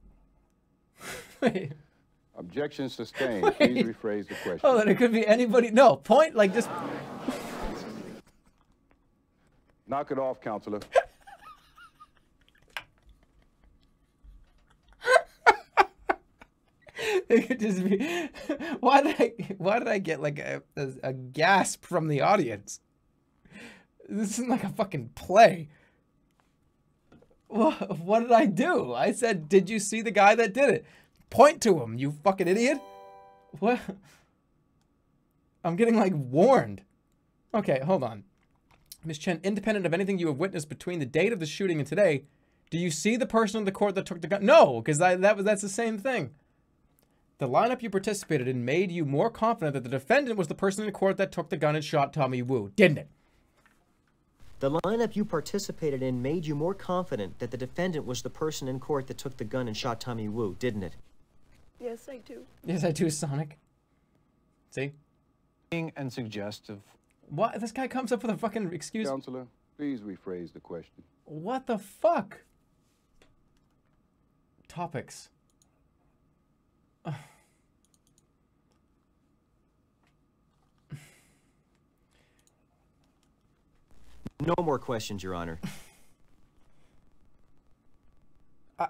Wait. Objection sustained. Wait. Please rephrase the question. Oh, and it could be anybody. No, point like this. Knock it off, counselor. It could just be. Why did I? Why did I get like a, a, a gasp from the audience? This isn't like a fucking play. What, what did I do? I said, "Did you see the guy that did it? Point to him, you fucking idiot!" What? I'm getting like warned. Okay, hold on. Miz Chen, independent of anything you have witnessed between the date of the shooting and today, do you see the person in the court that took the gun? No, because that, that was that's the same thing. The lineup you participated in made you more confident that the defendant was the person in the court that took the gun and shot Tommy Wu, didn't it? The lineup you participated in made you more confident that the defendant was the person in court that took the gun and shot Tommy Wu, didn't it? Yes, I do. Yes, I do, Sonic. See? And suggestive. What? This guy comes up with a fucking excuse. Counselor, please rephrase the question. What the fuck? Topics. Uh. No more questions, Your Honor. uh.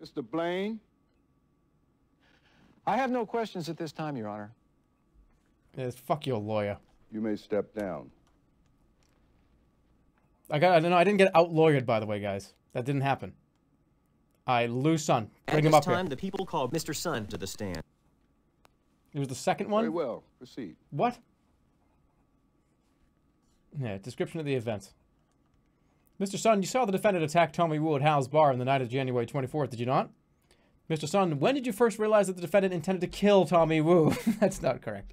Mister Blaine? I have no questions at this time, Your Honor. Yes, fuck your lawyer. You may step down. I got. I don't know. I didn't get outlawyered, by the way, guys. That didn't happen. I Lu Sun. Bring him up here. At this time, the people called Mister Sun to the stand. It was the second one. Very well. Proceed. What? Yeah. Description of the events. Mister Sun, you saw the defendant attack Tommy Wu at Hal's bar on the night of January twenty-fourth, did you not? Mister Sun, when did you first realize that the defendant intended to kill Tommy Wu? That's not correct.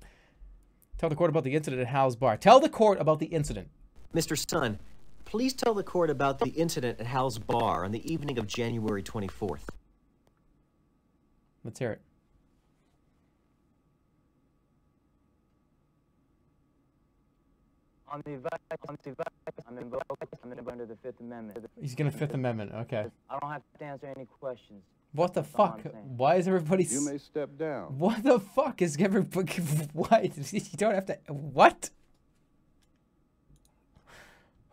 Tell the court about the incident at Hal's bar. Tell the court about the incident. Mister Sun, please tell the court about the incident at Hal's bar on the evening of January twenty-fourth. Let's hear it. On the I'm invoked under the Fifth Amendment. He's gonna Fifth Amendment, okay. I don't have to answer any questions. What the fuck? Why is everybody? You may step down. What the fuck is everybody? Why you don't have to? What?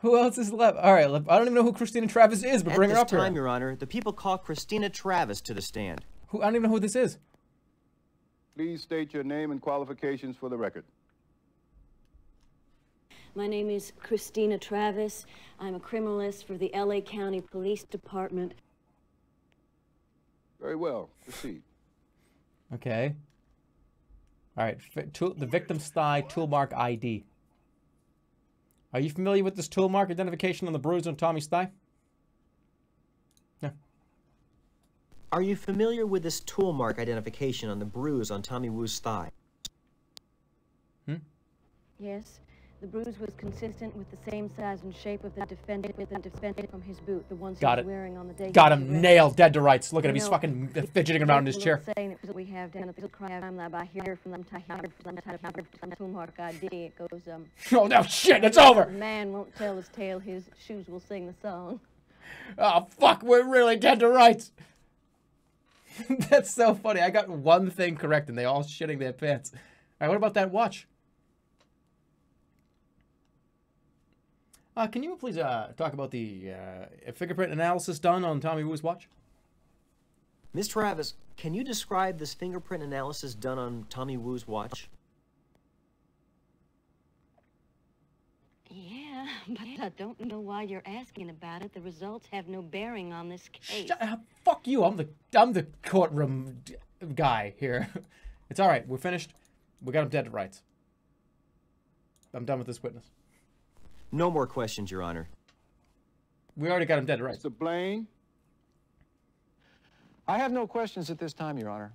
Who else is left? All right, I don't even know who Christina Travis is, but bring her up here. At this time, Your Honor, the people call Christina Travis to the stand. Who? I don't even know who this is. Please state your name and qualifications for the record. My name is Christina Travis. I'm a criminalist for the L A County Police Department. Very well. Proceed. Okay. All right. Tool, the victim's thigh tool mark I D. Are you familiar with this tool mark identification on the bruise on Tommy's thigh? No. Are you familiar with this tool mark identification on the bruise on Tommy Wu's thigh? Hmm? Yes. The bruise was consistent with the same size and shape of the defendant with the defendant from his boot, the ones he was wearing on the day. Got him nailed, dead to rights. Look at him, he's fucking fidgeting around in his chair. We have done a little crime lab. I hear from them. It goes um. Oh no, shit! It's over. Man won't tell his tale. His shoes will sing the song. Oh fuck! We're really dead to rights. That's so funny. I got one thing correct, and they all shitting their pants. All right, what about that watch? Uh, can you please uh, talk about the uh, fingerprint analysis done on Tommy Wu's watch? Miz Travis, can you describe this fingerprint analysis done on Tommy Wu's watch? Yeah, but I don't know why you're asking about it. The results have no bearing on this case. Shut up. Fuck you. I'm the I'm the courtroom d guy here. It's all right. We're finished. We got him dead to rights. I'm done with this witness. No more questions, Your Honor. We already got him dead, right? Mister Blaine? I have no questions at this time, Your Honor.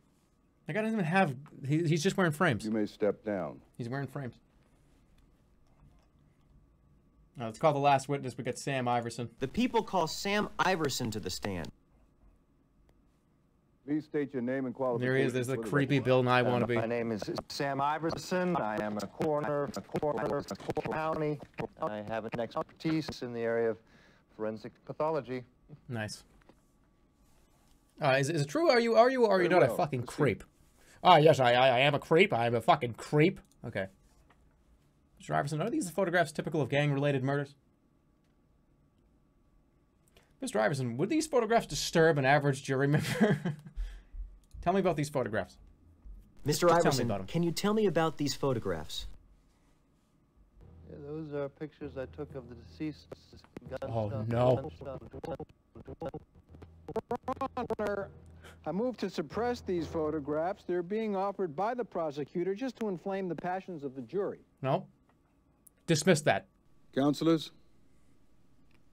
The guy doesn't even have... He, he's just wearing frames. You may step down. He's wearing frames. Now, let's call the last witness. We got Sam Iverson. The people call Sam Iverson to the stand. Please state your name and qualifications. There he is. There's the creepy Bill Nye wannabe. My name is Sam Iverson. I am a coroner from Corner County. I have an expertise in the area of forensic pathology. Nice. Uh, is, is it true? Are you are you are you not a fucking creep? Ah, yes, I, I I am a creep. I am a fucking creep. Okay. Mister Iverson, are these photographs typical of gang-related murders? Mister Iverson, would these photographs disturb an average jury member? Tell me about these photographs. Mister Iverson, can you tell me about these photographs? Yeah, those are pictures I took of the deceased. Oh, no. I move to suppress these photographs. They're being offered by the prosecutor just to inflame the passions of the jury. No. Dismiss that. Counselors,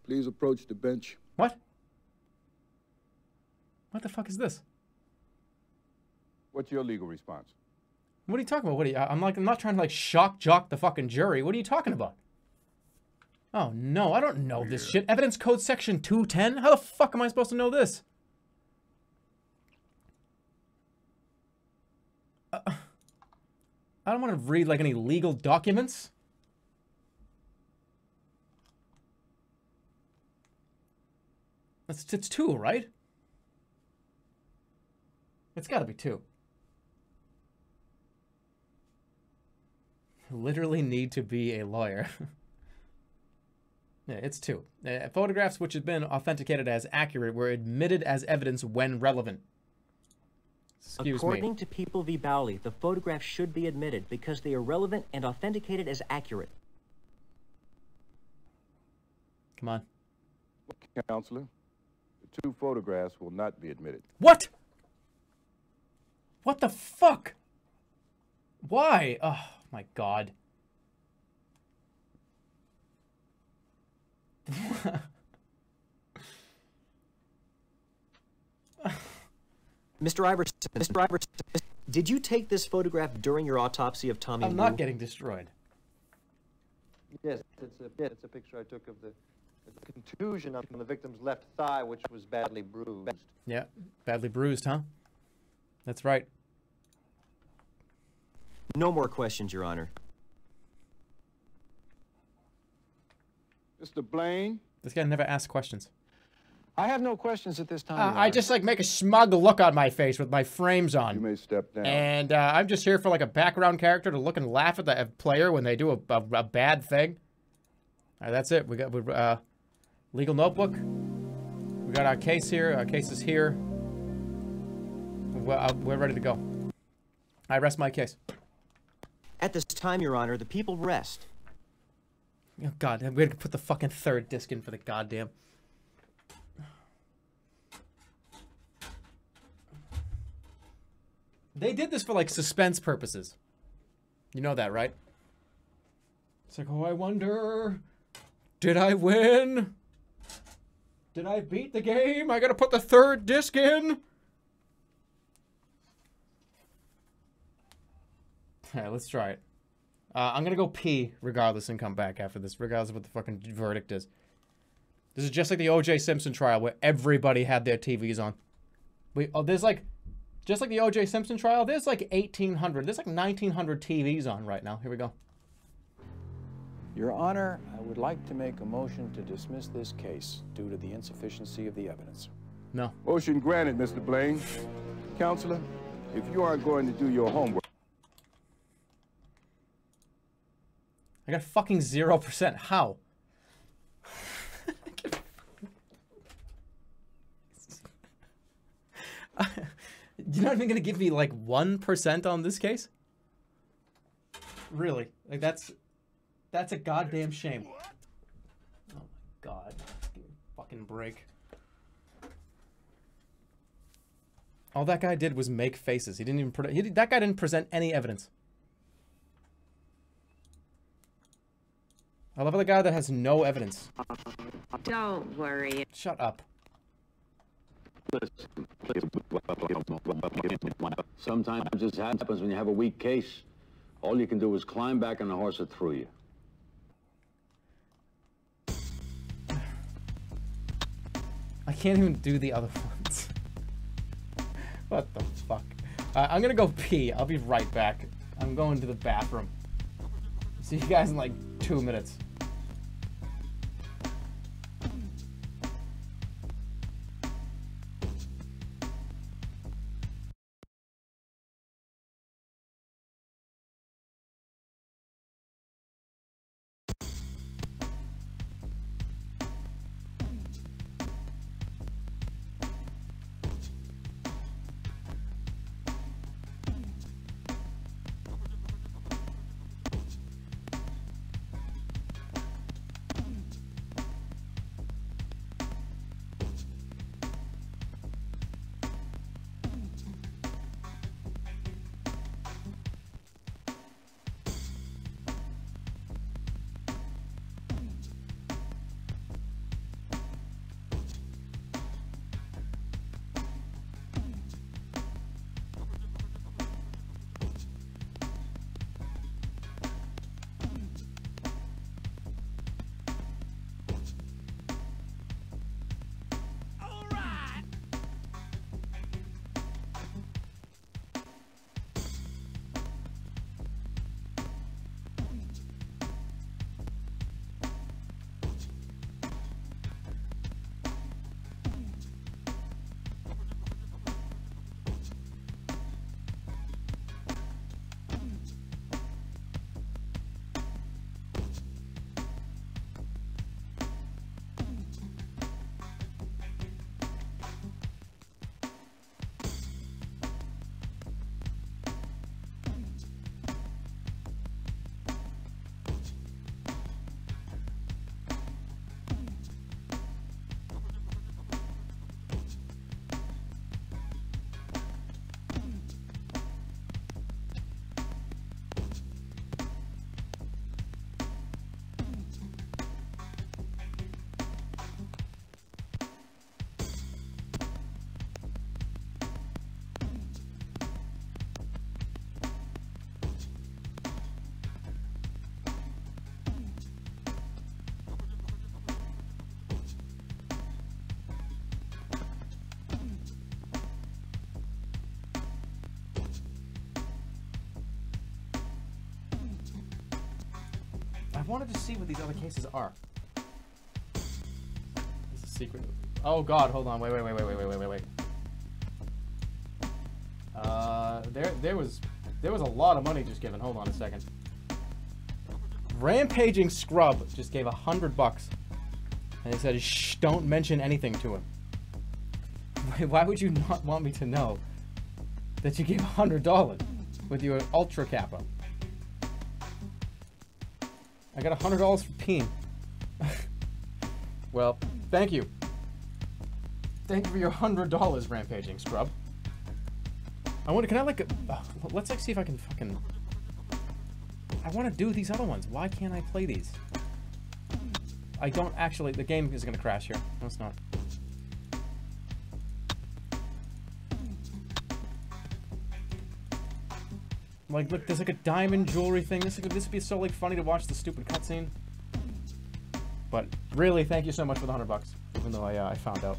please approach the bench. What? What the fuck is this? What's your legal response? What are you talking about? What are you, I'm like, I'm not trying to like shock jock the fucking jury. What are you talking about? Oh no, I don't know this shit. Evidence code section two ten? How the fuck am I supposed to know this? Uh, I don't want to read like any legal documents. It's, it's two, right? It's gotta be two. Literally need to be a lawyer. Yeah, it's two. Uh, photographs which have been authenticated as accurate were admitted as evidence when relevant. Excuse me. According to People v. Bowley, the photographs should be admitted because they are relevant and authenticated as accurate. Come on. Counselor, the two photographs will not be admitted. What? What the fuck? Why? Oh, my God. Mister Iverson, Mister Iverson, did you take this photograph during your autopsy of Tommy Wu? I'm not getting destroyed. Yes, it's a, it's a picture I took of the, the contusion on the victim's left thigh, which was badly bruised. Yeah, badly bruised, huh? That's right. No more questions, Your Honor. Mister Blaine? This guy never asks questions. I have no questions at this time. Uh, I just, like, make a smug look on my face with my frames on. You may step down. And uh, I'm just here for, like, a background character to look and laugh at the player when they do a, a, a bad thing. All right, that's it. We got uh, legal notebook. We got our case here. Our case is here. We're, uh, we're ready to go. I rest my case. At this time, Your Honor, the people rest. Oh, God, we had to put the fucking third disc in for the goddamn... They did this for, like, suspense purposes. You know that, right? It's like, oh, I wonder... Did I win? Did I beat the game? I gotta put the third disc in? Alright, let's try it. Uh, I'm gonna go pee regardless and come back after this, regardless of what the fucking verdict is. This is just like the O J Simpson trial where everybody had their T Vs on. We, oh, there's like, just like the O J Simpson trial, there's like eighteen hundred, there's like nineteen hundred T Vs on right now. Here we go. Your Honor, I would like to make a motion to dismiss this case due to the insufficiency of the evidence. No. Motion granted, Mister Blaine. Counselor, if you aren't going to do your homework... I got fucking zero percent. How? You're not even gonna give me like one percent on this case? Really? Like that's that's a goddamn shame. What? Oh my god! Give me a fucking break. All that guy did was make faces. He didn't even pre- he did, that guy didn't present any evidence. I love the guy that has no evidence. Don't worry. Shut up. Sometimes it just happens when you have a weak case. All you can do is climb back on the horse that threw you. I can't even do the other ones. What the fuck? Uh, I'm gonna go pee. I'll be right back. I'm going to the bathroom. See you guys in like two minutes. I wanted to see what these other cases are. It's a secret. Oh god, hold on. Wait, wait, wait, wait, wait, wait, wait, wait. Uh, there, there was, there was a lot of money just given. Hold on a second. Rampaging Scrub just gave a hundred bucks, and he said, "Shh, don't mention anything to him." Wait, why would you not want me to know that you gave a hundred dollars with your ultra kappa? I got a hundred dollars for peeing. Well, thank you. Thank you for your a hundred dollars, Rampaging Scrub. I wonder, can I like, uh, let's like see if I can fucking... I want to do these other ones. Why can't I play these? I don't actually, the game is going to crash here. No, it's not. Like, look, there's like a diamond jewelry thing. This could, this would be so like funny to watch the stupid cutscene. But really, thank you so much for the hundred bucks. Even though I uh, I found out.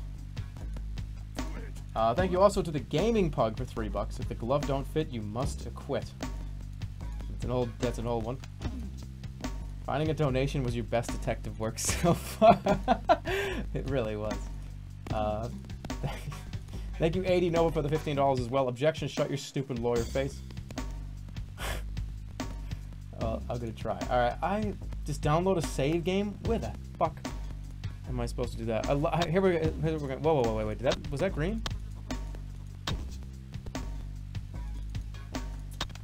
Uh, thank you also to the Gaming Pug for three bucks. If the glove don't fit, you must acquit. It's an old. That's an old one. Finding a donation was your best detective work so far. It really was. Uh, thank you, eighty Nova, for the fifteen dollars as well. Objection! Shut your stupid lawyer face. Well, I'm gonna try. Alright, I just download a save game? Where the fuck am I supposed to do that? I lo I, here we go. Here we're gonna, whoa, whoa, whoa, wait, wait. Did that, was that green?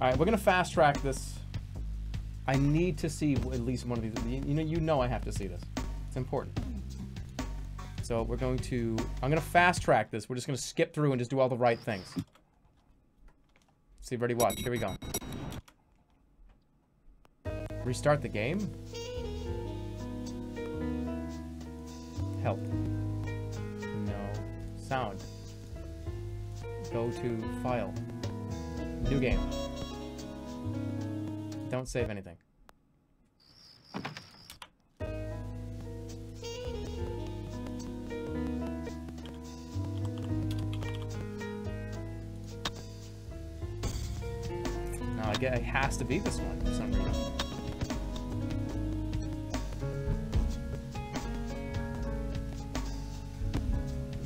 Alright, we're gonna fast track this. I need to see at least one of these. You, you know, you know I have to see this. It's important. So we're going to, I'm gonna fast track this. We're just gonna skip through and just do all the right things. See, ready, watch. Here we go. Restart the game? Help. No. Sound. Go to file. New game. Don't save anything. Now I get it has to be this one for some reason.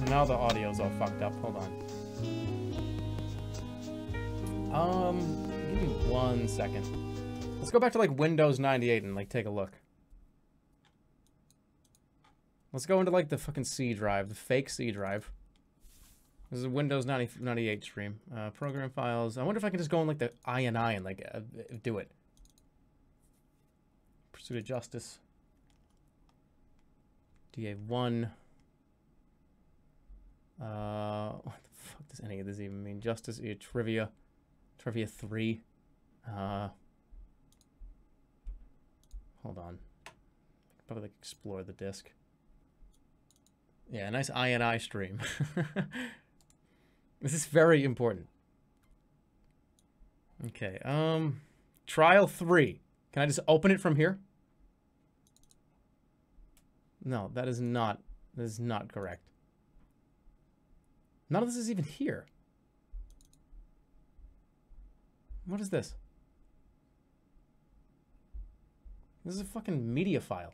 Now the audio's all fucked up. Hold on. Um, give me one second. Let's go back to like Windows ninety-eight and like take a look. Let's go into like the fucking C drive, the fake C drive. This is a Windows ninety-eight stream. Uh, program files. I wonder if I can just go in like the I N I and like uh, do it. Pursuit of Justice. D A one. Uh, what the fuck does any of this even mean? Justice, yeah, trivia, trivia three. Uh, hold on. Probably like explore the disc. Yeah, nice I N I stream. This is very important. Okay. Um, trial three. Can I just open it from here? No, that is not. That is not correct. None of this is even here. What is this? This is a fucking media file.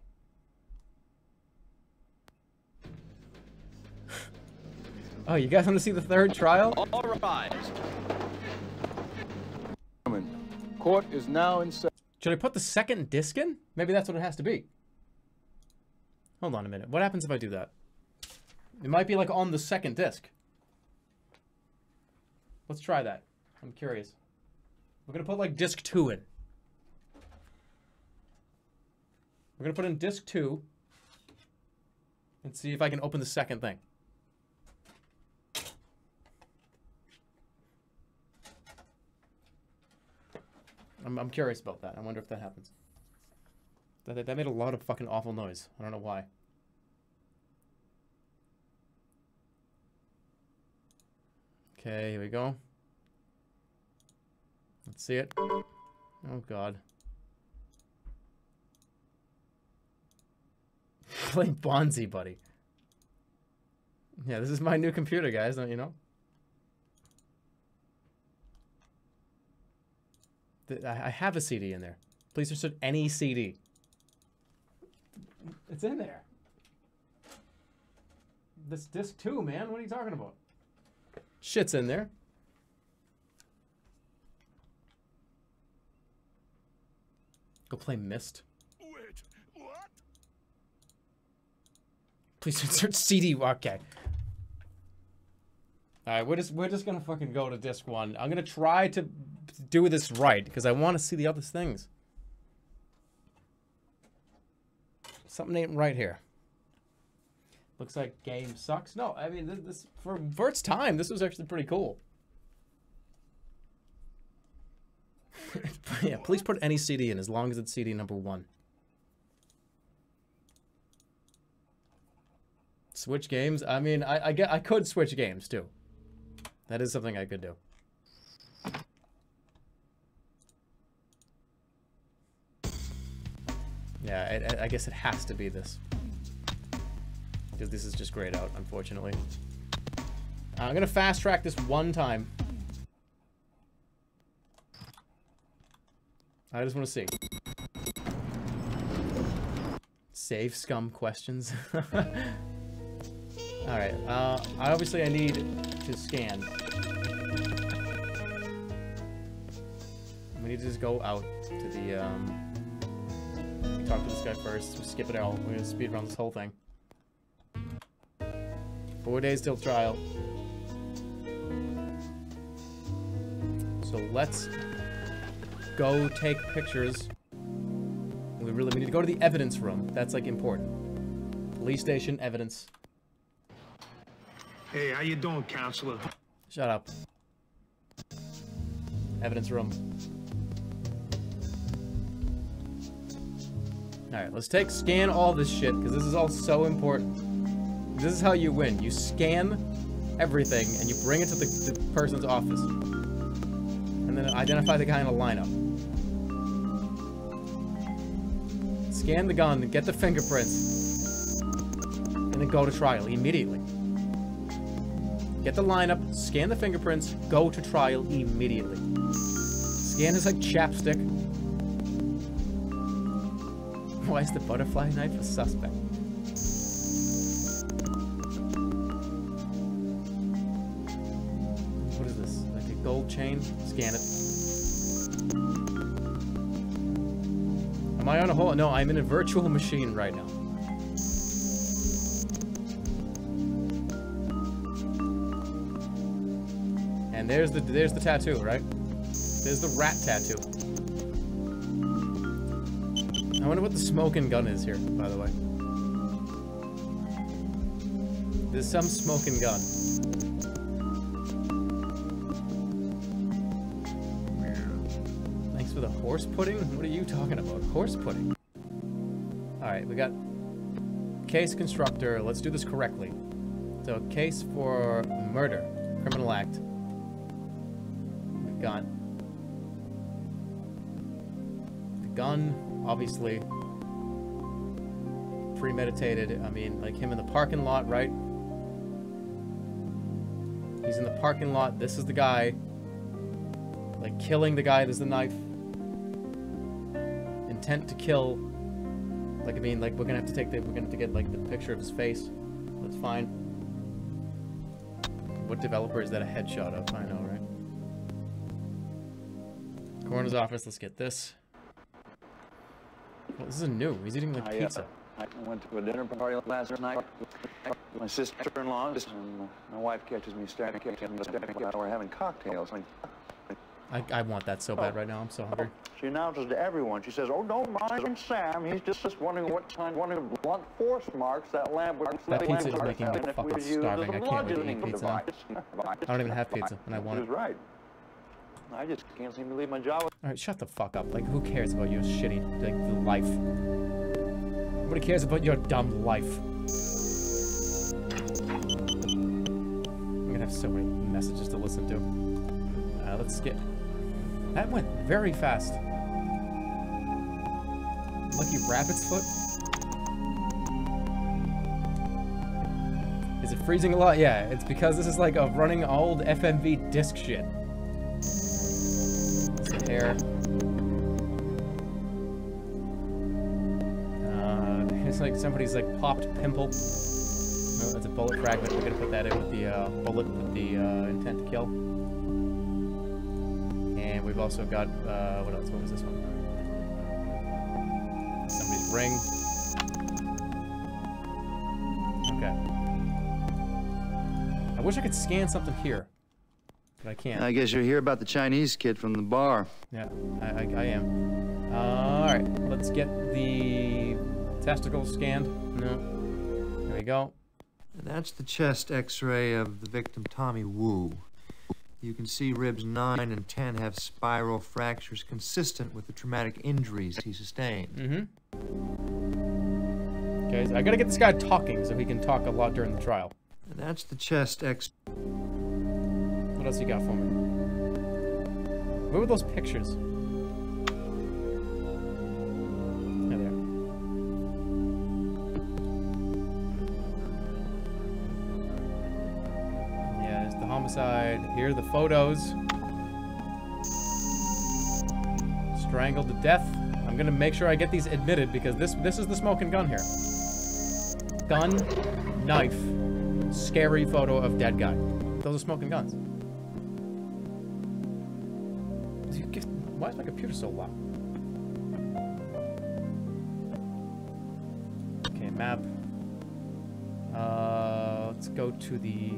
Oh, you guys want to see the third trial? All rise. Court is now in session. Should I put the second disc in? Maybe that's what it has to be. Hold on a minute. What happens if I do that? It might be like on the second disc. Let's try that. I'm curious. We're gonna put like disc two in. We're gonna put in disc two and see if I can open the second thing. I'm, I'm curious about that. I wonder if that happens. That, that, that made a lot of fucking awful noise. I don't know why. Okay, here we go. Let's see it. Oh god. Play Bonzi Buddy. Yeah, this is my new computer, guys, don't you know? I have a C D in there. Please insert any C D. It's in there. This disc two, man, what are you talking about? Shit's in there. Go play Myst. Wait, what? Please insert C D. Okay. All right, we're just we're just gonna fucking go to disc one. I'm gonna try to do this right because I want to see the other things. Something ain't right here. Looks like game sucks. No, I mean, this, this for first time, this was actually pretty cool. Yeah, please put any C D in as long as it's C D number one. Switch games? I mean, I, I, get, I could switch games, too. That is something I could do. Yeah, it, I guess it has to be this. Because this is just grayed out, unfortunately. I'm gonna fast track this one time. I just want to see. Save scum questions. Alright, uh, obviously I need to scan. We need to just go out to the, um... talk to this guy first. We'll skip it all. We're gonna speed around this whole thing. Four days till trial. So let's... go take pictures. We really we need to go to the evidence room. That's like important. Police station evidence. Hey, how you doing, counselor? Shut up. Evidence room. All right, let's take scan all this shit because this is all so important. This is how you win. You scan everything and you bring it to the, the person's office, and then identify the guy in a lineup. Scan the gun, get the fingerprints, and then go to trial immediately. Get the lineup, scan the fingerprints, go to trial immediately. Scan is like chapstick. Why is the butterfly knife a suspect? What is this? Like a gold chain? Scan it. Am I on a hole? No, I'm in a virtual machine right now. And there's the there's the tattoo, right? There's the rat tattoo. I wonder what the smoking gun is here, by the way. There's some smoking gun. Horse pudding? What are you talking about? Horse pudding? Alright, we got case constructor. Let's do this correctly. So, case for murder. Criminal act. The gun. The gun, obviously. Premeditated. I mean, like him in the parking lot, right? He's in the parking lot. This is the guy. Like, killing the guy. There's the knife. Intent to kill, like I mean, like we're gonna have to take the, we're gonna have to get like the picture of his face. That's fine. What developer is that a headshot of? I know, right? Coroner's office. Let's get this. Well, this is new. He's eating like I, pizza. Uh, I went to a dinner party last night. My sister-in-law, um, my wife catches me staring at it. We're having cocktails. I mean, I, I want that so bad right now. I'm so hungry. She announces to everyone. She says, "Oh, don't mind Sam. He's just just wondering what kind of blunt force marks that lamb would." That pizza is making me fucking starving. I can't really eat pizza. I don't even have pizza, and I want it. Right. I just can't seem to leave my job. All right, shut the fuck up. Like, who cares about your shitty like the life? Nobody cares about your dumb life. I'm gonna have so many messages to listen to. Uh, let's get. That went very fast. Lucky rabbit's foot. Is it freezing a lot? Yeah, it's because this is like a running old F M V disc shit. Hair. Uh, it's like somebody's like popped pimple. No, that's a bullet fragment. We're gonna put that in with the uh, bullet with the uh, intent to kill. And we've also got, uh, what else? What was this one? Somebody's ring. Okay. I wish I could scan something here, but I can't. I guess you're here about the Chinese kid from the bar. Yeah, I, I, I am. Uh, all right, let's get the testicles scanned. No. There we go. And that's the chest x-ray of the victim, Tommy Wu. You can see ribs nine and ten have spiral fractures consistent with the traumatic injuries he sustained. Mm-hmm. Okay, so I gotta get this guy talking so he can talk a lot during the trial. And that's the chest X. What else you got for me? Where were those pictures? Oh, there. outside. Here are the photos. Strangled to death. I'm gonna make sure I get these admitted because this this is the smoking gun here. Gun, knife, scary photo of dead guy. Those are smoking guns. Why is my computer so loud? Okay, map. Uh, let's go to the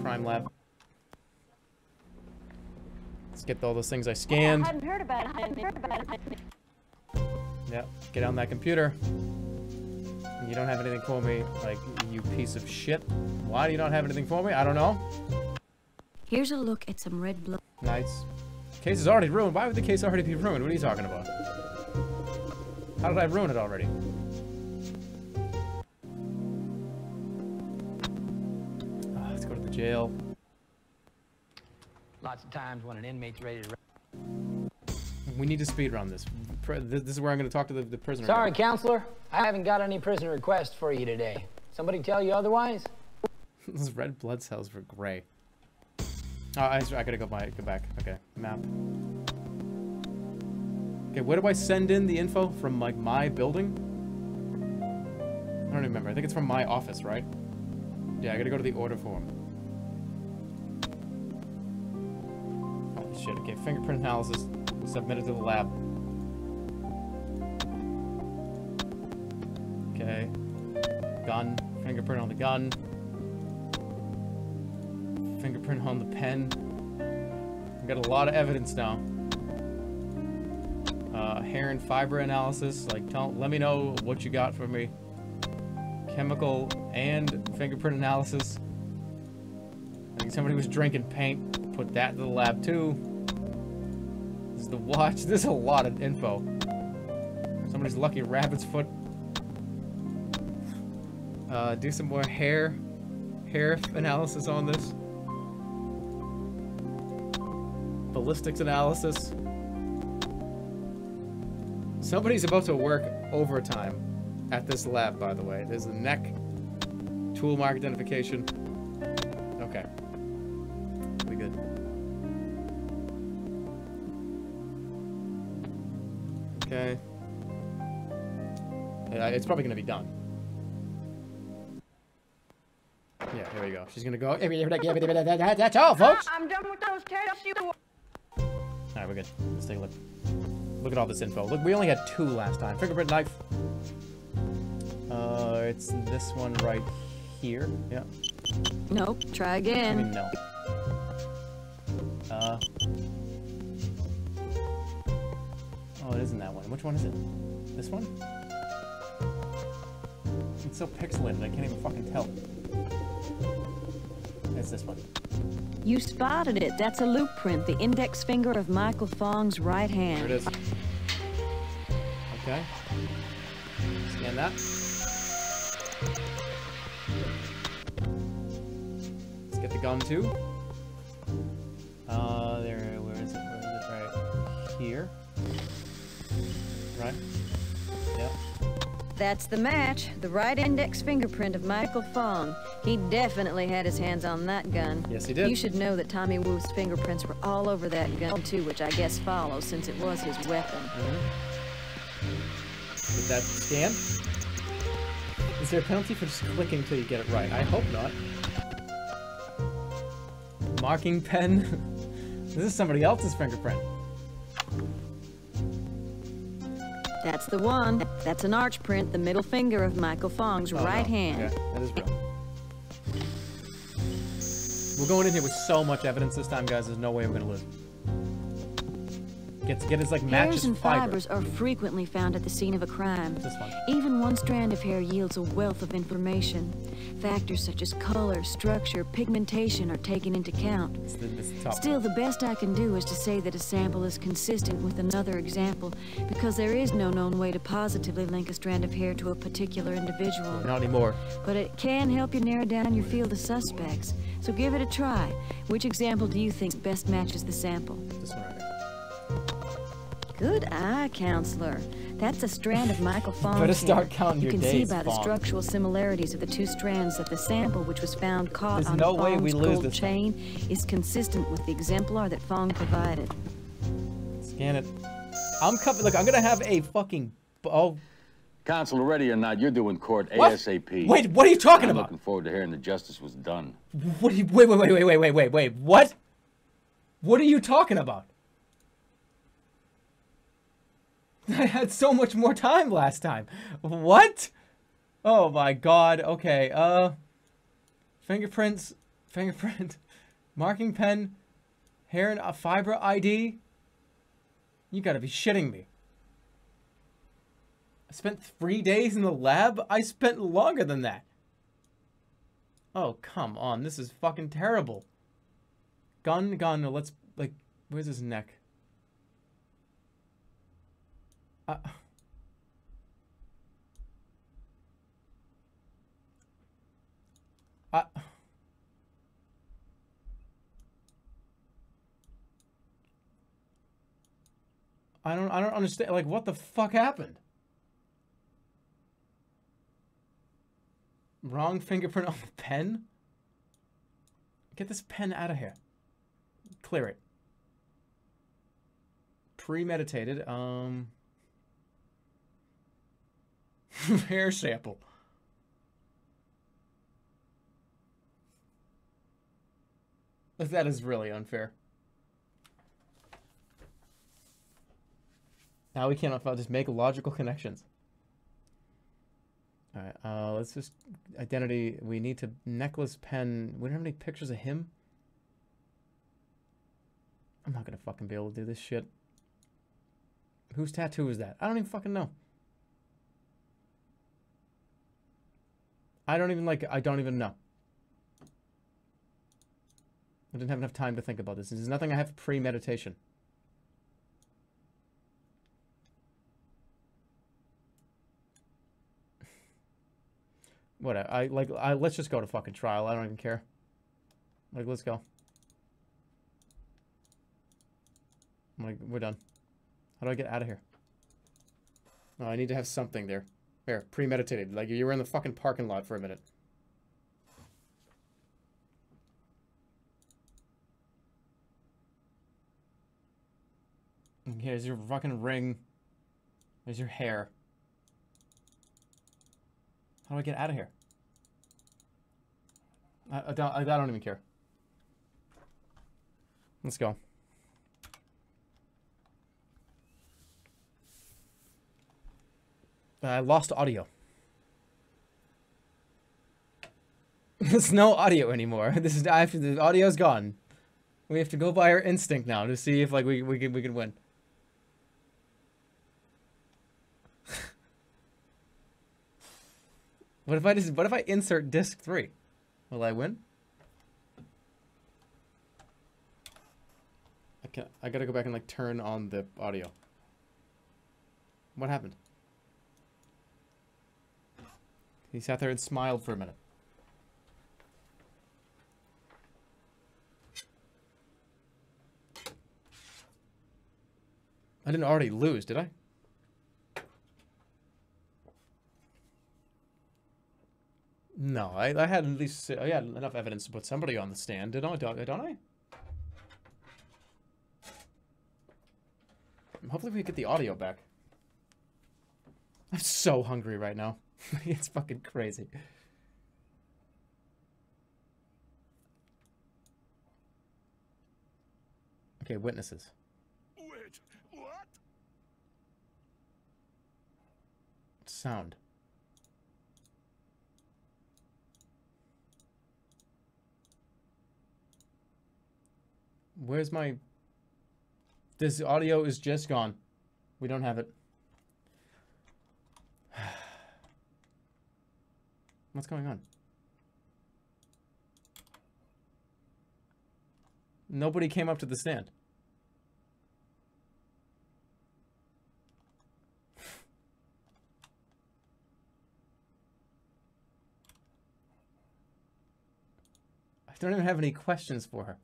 crime lab. Let's get all those things I scanned. Yeah, I hadn't heard about it. I hadn't heard about it. Yep, get on that computer. You don't have anything for me, like, you piece of shit. Why do you not have anything for me? I don't know. Here's a look at some red blood. Nice. Case is already ruined. Why would the case already be ruined? What are you talking about? How did I ruin it already? Oh, let's go to the jail. Lots of times when an inmate's ready to... We need to speedrun this. This is where I'm going to talk to the, the prisoner. Sorry, counselor. I haven't got any prisoner requests for you today. Somebody tell you otherwise? Those red blood cells were gray. Oh, I, I gotta go, by, go back. Okay, map. Okay, where do I send in the info? From, like, my building? I don't remember. I think it's from my office, right? Yeah, I gotta go to the order form. Oh, shit. Okay, fingerprint analysis submitted to the lab. Okay. Gun. Fingerprint on the gun. Fingerprint on the pen. I've got a lot of evidence now. Uh, hair and fiber analysis. Like, tell, let me know what you got for me. Chemical and fingerprint analysis. I think somebody was drinking paint. Put that to the lab too. This is the watch. There's a lot of info. Somebody's lucky rabbit's foot. Uh, do some more hair, hair analysis on this. Ballistics analysis. Somebody's about to work overtime at this lab, by the way. There's the neck, tool mark identification. Okay. We good. Okay. Yeah, it's probably going to be done. Yeah, here we go. She's going to go. That's all, folks. I'm done with those tests. Alright, we're good. Let's take a look. Look at all this info. Look, we only had two last time. Fingerprint knife. Uh, it's this one right here. Yeah. Nope. Try again. I mean, no. Uh. Oh, it isn't that one. Which one is it? This one? It's so pixelated, I can't even fucking tell. It's this one. You spotted it. That's a loop print, the index finger of Michael Fong's right hand. There it is. Okay. Scan that. Let's get the gun too. Uh, there. Where is it? Where is it? Right here. Right. Yep. That's the match. The right index fingerprint of Michael Fong. He definitely had his hands on that gun. Yes, he did. You should know that Tommy Wu's fingerprints were all over that gun, too, which I guess follows since it was his weapon. Mm-hmm. Did that scan? Is there a penalty for just clicking till you get it right? I hope not. Marking pen? This is somebody else's fingerprint. That's the one. That's an arch print, the middle finger of Michael Fong's oh, right no. hand. Okay, that is real. We're going in here with so much evidence this time, guys. There's no way we're gonna lose. Get to get his like matches. Hairs and fibers are frequently found at the scene of a crime. This one. Even one strand of hair yields a wealth of information. Factors such as color, structure, pigmentation are taken into account. It's the, it's the top Still, one. The best I can do is to say that a sample is consistent with another example because there is no known way to positively link a strand of hair to a particular individual. Not anymore. But it can help you narrow down your field of suspects. So give it a try. Which example do you think best matches the sample? This one right here. Good eye, counselor. That's a strand of Michael Fong. Better start counting your days, Fong. You can see by the structural similarities of the two strands that the sample which was found caught on Fong's gold chain is consistent with the exemplar that Fong provided. Scan it. I'm coming. Look, I'm gonna have a fucking oh. Counsel, ready or not, you're doing court ASAP. Wait, what are you talking about? I'm looking forward to hearing the justice was done. What? Are you, wait, wait, wait, wait, wait, wait, wait, wait. What? What are you talking about? I had so much more time last time. What? Oh my God. Okay. Uh. Fingerprints. Fingerprint. Marking pen. Hair and a fiber I D. You gotta be shitting me. I spent three days in the lab? I spent longer than that. Oh, come on. This is fucking terrible. Gun, gun. Let's, like, where's his neck? Uh, uh, I don't, I don't understand. Like, what the fuck happened? Wrong fingerprint on the pen? Get this pen out of here. Clear it. Premeditated. Um. Hair sample. That is really unfair. Now we cannot just make logical connections. All right, uh, let's just identity. We need to necklace pen. We don't have any pictures of him. I'm not gonna fucking be able to do this shit. Whose tattoo is that? I don't even fucking know. I don't even like. I don't even know. I didn't have enough time to think about this. There's nothing I have premeditation. Whatever. I like. I let's just go to fucking trial. I don't even care. Like, let's go. I'm like, we're done. How do I get out of here? Oh, I need to have something there. There, premeditated. Like you were in the fucking parking lot for a minute. Here's your fucking ring. There's your hair. How do I get out of here? I, I, don't, I don't even care. Let's go. I lost audio. There's no audio anymore. This is after the audio's gone. We have to go by our instinct now to see if like we we can we can win. What if I just, what if I insert disc three? Will I win? I can't, I gotta go back and like turn on the audio. What happened? He sat there and smiled for a minute. I didn't already lose, did I? No, I, I had at least I had enough evidence to put somebody on the stand, did I? Don't, don't I? Hopefully we get the audio back. I'm so hungry right now. It's fucking crazy. Okay, witnesses. Wait, what? Sound. Where's my... This audio is just gone. We don't have it. What's going on? Nobody came up to the stand. I don't even have any questions for her.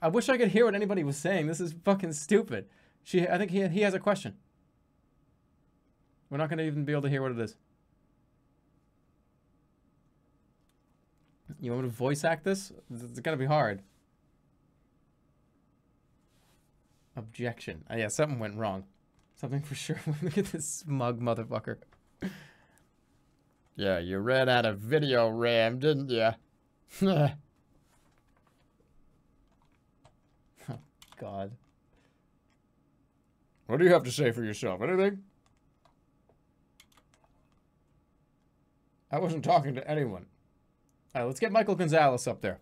I wish I could hear what anybody was saying. This is fucking stupid. She, I think he, he has a question. We're not going to even be able to hear what it is. You want me to voice act this? It's going to be hard. Objection. Oh, yeah, something went wrong. Something for sure. Look at this smug motherfucker. Yeah, you ran out of video RAM, didn't you? Oh, God. What do you have to say for yourself? Anything? I wasn't talking to anyone. All right, let's get Michael Gonzalez up there.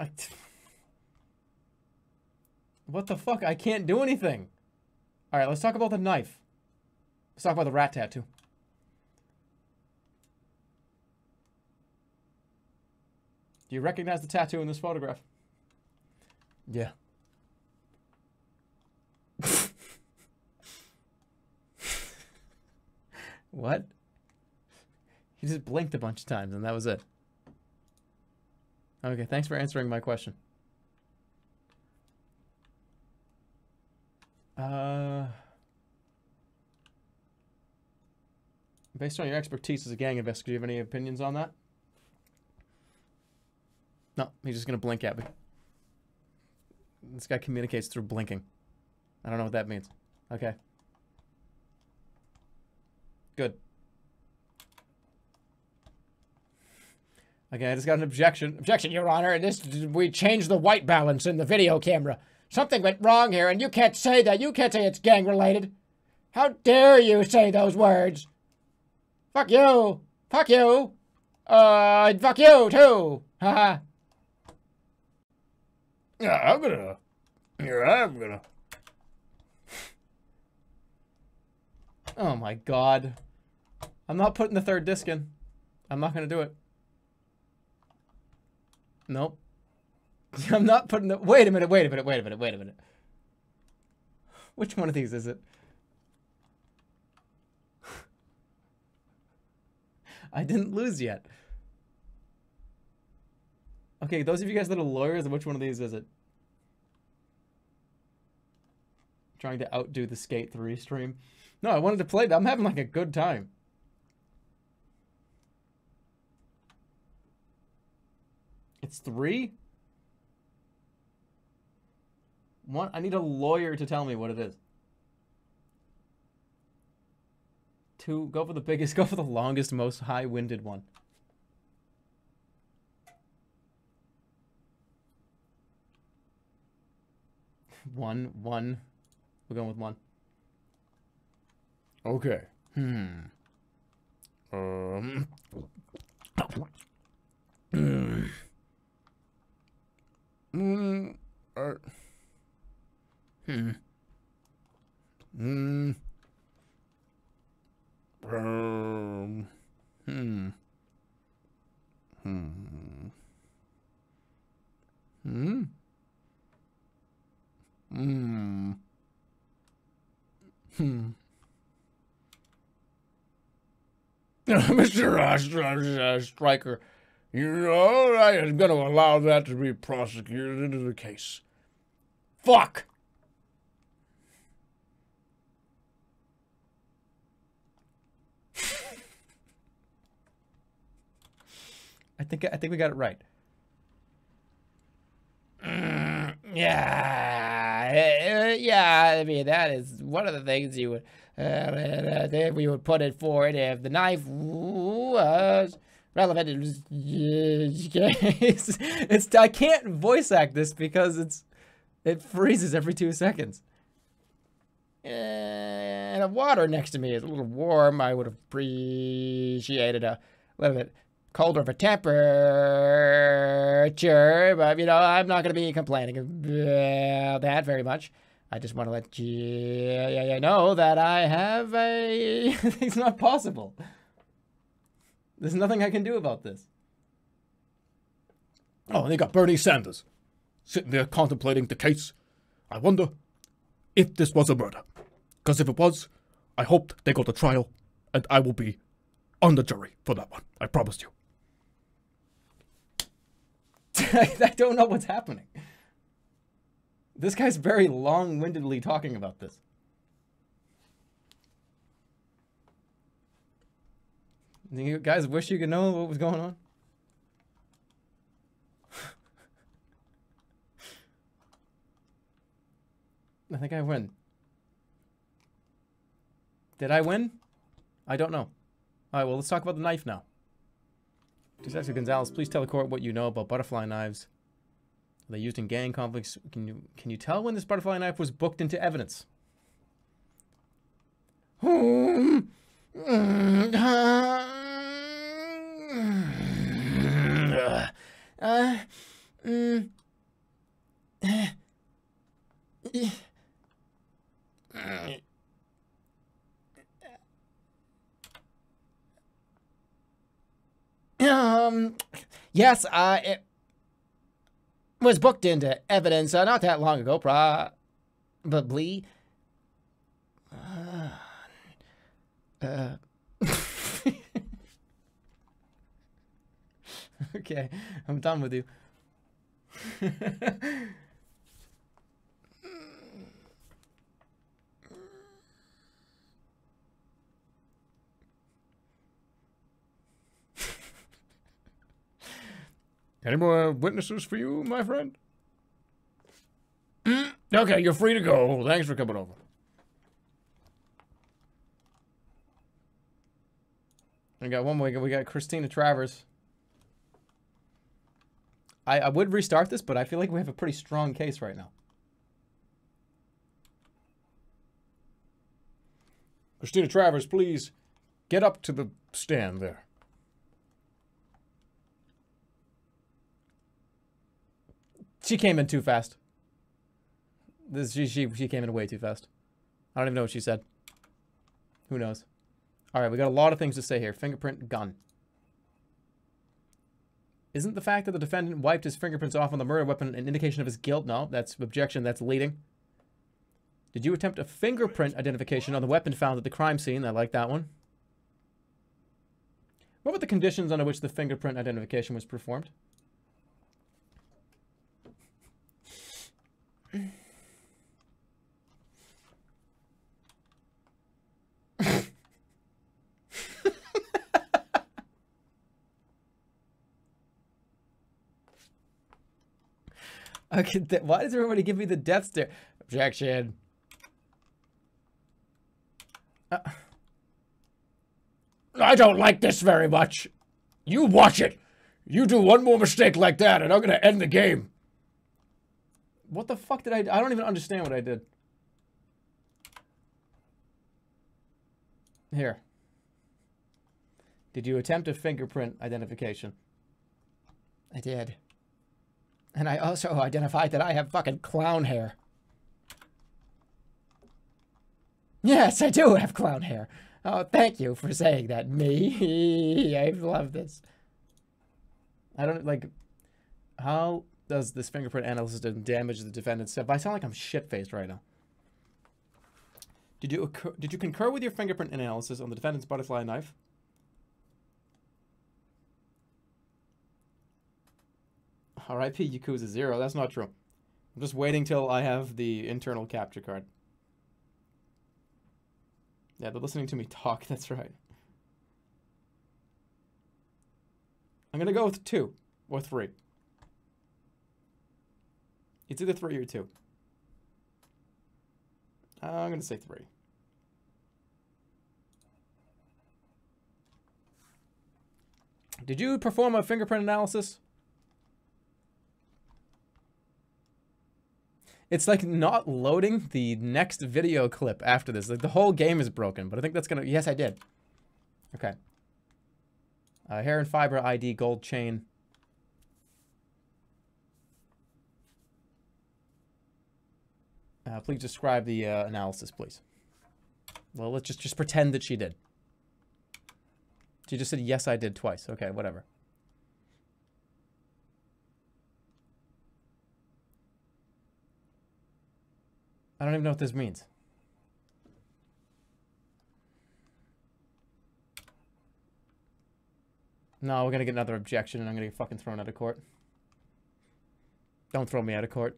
I t what the fuck? I can't do anything. All right, let's talk about the knife. Let's talk about the rat tattoo. Do you recognize the tattoo in this photograph? Yeah. What? He just blinked a bunch of times and that was it. Okay, thanks for answering my question. Uh, based on your expertise as a gang investigator, do you have any opinions on that? No, he's just going to blink at me. This guy communicates through blinking. I don't know what that means. Okay. Good. Okay, I just got an objection. Objection, Your Honor. And this, we changed the white balance in the video camera. Something went wrong here, and you can't say that. You can't say it's gang-related. How dare you say those words? Fuck you. Fuck you. Uh, fuck you, too. Haha. Yeah, I'm gonna... Yeah, I'm gonna... Oh my God. I'm not putting the third disc in. I'm not gonna do it. Nope. I'm not putting the- wait a minute, wait a minute, wait a minute, wait a minute. Which one of these is it? I didn't lose yet. Okay, those of you guys that are lawyers, which one of these is it? I'm trying to outdo the Skate three stream. No, I wanted to play that. I'm having like a good time. It's three? One, I need a lawyer to tell me what it is. Two, go for the biggest, go for the longest, most high-winded one. One, one. We're going with one. Okay. Hmm. Um. Mm. Mm. Uh. Hmm. Mm. Um. Hmm. Hmm. Hmm. Hmm. Hmm. Mister Stryker, you know I am going to allow that to be prosecuted into the case. Fuck! I think I think we got it right. Mm, yeah, yeah. I mean, that is one of the things you would. Uh, we would put it forward if the knife was relevant. It was, it's, it's, I can't voice act this because it's it freezes every two seconds. And the water next to me is a little warm. I would have appreciated a little bit colder of a temperature, but you know, I'm not going to be complaining about that very much. I just want to let you know that I have a... It's not possible. There's nothing I can do about this. Oh, they got Bernie Sanders sitting there contemplating the case. I wonder if this was a murder. Because if it was, I hope they go to trial and I will be on the jury for that one. I promised you. I don't know what's happening. This guy's very long-windedly talking about this. You guys wish you could know what was going on? I think I win. Did I win? I don't know. Alright, well, let's talk about the knife now. Detective Gonzalez, please tell the court what you know about butterfly knives. Are they used in gang conflicts? Can you, can you tell when this butterfly knife was booked into evidence? Um, yes, uh, it was booked into evidence uh, not that long ago, probably. Uh, uh. Okay, I'm done with you. Any more witnesses for you, my friend? Okay, you're free to go. Thanks for coming over. We got one more. We got Christina Travis. I, I would restart this, but I feel like we have a pretty strong case right now. Christina Travis, please get up to the stand there. She came in too fast. This, she, she, she came in way too fast. I don't even know what she said. Who knows? Alright, we got a lot of things to say here. Fingerprint, gun. Isn't the fact that the defendant wiped his fingerprints off on the murder weapon an indication of his guilt? No, that's objection. That's leading. Did you attempt a fingerprint identification on the weapon found at the crime scene? I like that one. What were the conditions under which the fingerprint identification was performed? Okay, why does everybody give me the death stare? Objection. Uh, I don't like this very much. You watch it. You do one more mistake like that, and I'm gonna end the game. What the fuck did I do? I don't even understand what I did. Here. Did you attempt a fingerprint identification? I did. And I also identified that I have fucking clown hair. Yes, I do have clown hair. Oh, thank you for saying that, me. I love this. I don't, like, how does this fingerprint analysis damage the defendant's stuff? I sound like I'm shit-faced right now. Did you, did you concur with your fingerprint analysis on the defendant's butterfly knife? R I P Yakuza Zero. That's not true. I'm just waiting till I have the internal capture card. Yeah, they're listening to me talk. That's right. I'm gonna go with two or three. It's either three or two. I'm gonna say three. Did you perform a fingerprint analysis? It's like not loading the next video clip after this. Like the whole game is broken, but I think that's gonna, yes I did. Okay. Uh, hair and fiber I D, gold chain. Uh, please describe the uh, analysis, please. Well, let's just, just pretend that she did. She just said, yes I did twice. Okay, whatever. I don't even know what this means. No, we're gonna get another objection and I'm gonna get fucking thrown out of court. Don't throw me out of court.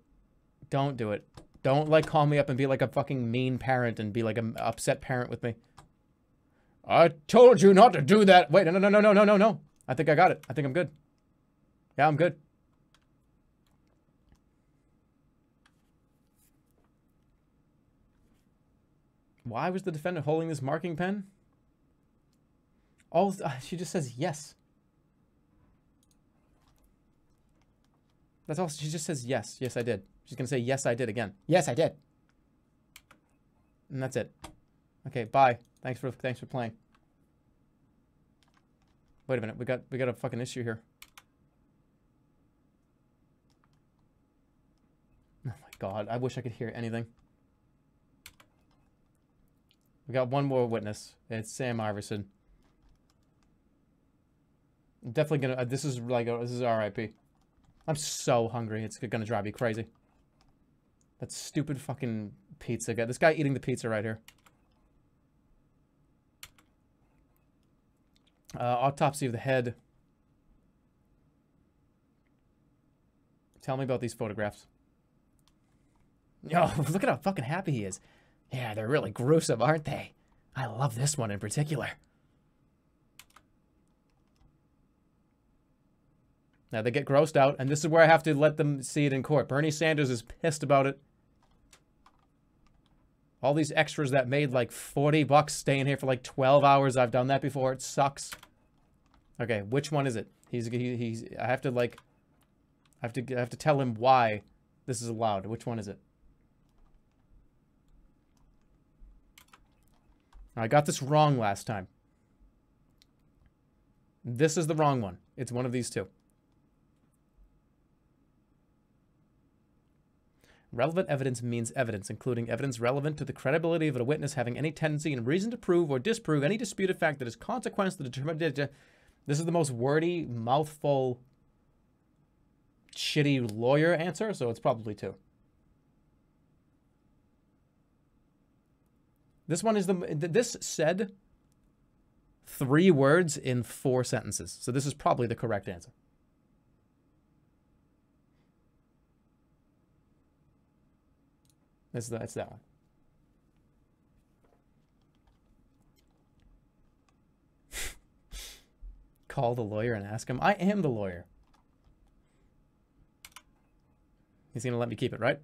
Don't do it. Don't, like, call me up and be like a fucking mean parent and be like an upset parent with me. I told you not to do that. Wait, no, no, no, no, no, no, no. I think I got it. I think I'm good. Yeah, I'm good. Why was the defendant holding this marking pen? Oh, she just says yes. That's all. She just says yes. Yes, I did. She's going to say yes, I did again. Yes, I did. And that's it. Okay, bye. Thanks for thanks for playing. Wait a minute. We got we got a fucking issue here. Oh my god. I wish I could hear anything. We got one more witness. It's Sam Iverson. I'm definitely gonna. Uh, this is like a, this is R I P. I'm so hungry. It's gonna drive me crazy. That stupid fucking pizza guy. This guy eating the pizza right here. Uh, autopsy of the head. Tell me about these photographs. Yo, look at how fucking happy he is. Yeah, they're really gruesome, aren't they? I love this one in particular. Now, they get grossed out, and this is where I have to let them see it in court. Bernie Sanders is pissed about it. All these extras that made like forty bucks staying here for like twelve hours. I've done that before. It sucks. Okay, which one is it? He's, he, he's, I have to like, I have to, I have to tell him why this is allowed. Which one is it? I got this wrong last time. This is the wrong one. It's one of these two. Relevant evidence means evidence, including evidence relevant to the credibility of a witness having any tendency and reason to prove or disprove any disputed fact that is consequence to the determination. This is the most wordy, mouthful, shitty lawyer answer, so it's probably two. This one is the, this said three words in four sentences, so this is probably the correct answer. That's, the, that's that one. Call the lawyer and ask him. I am the lawyer. He's going to let me keep it, right?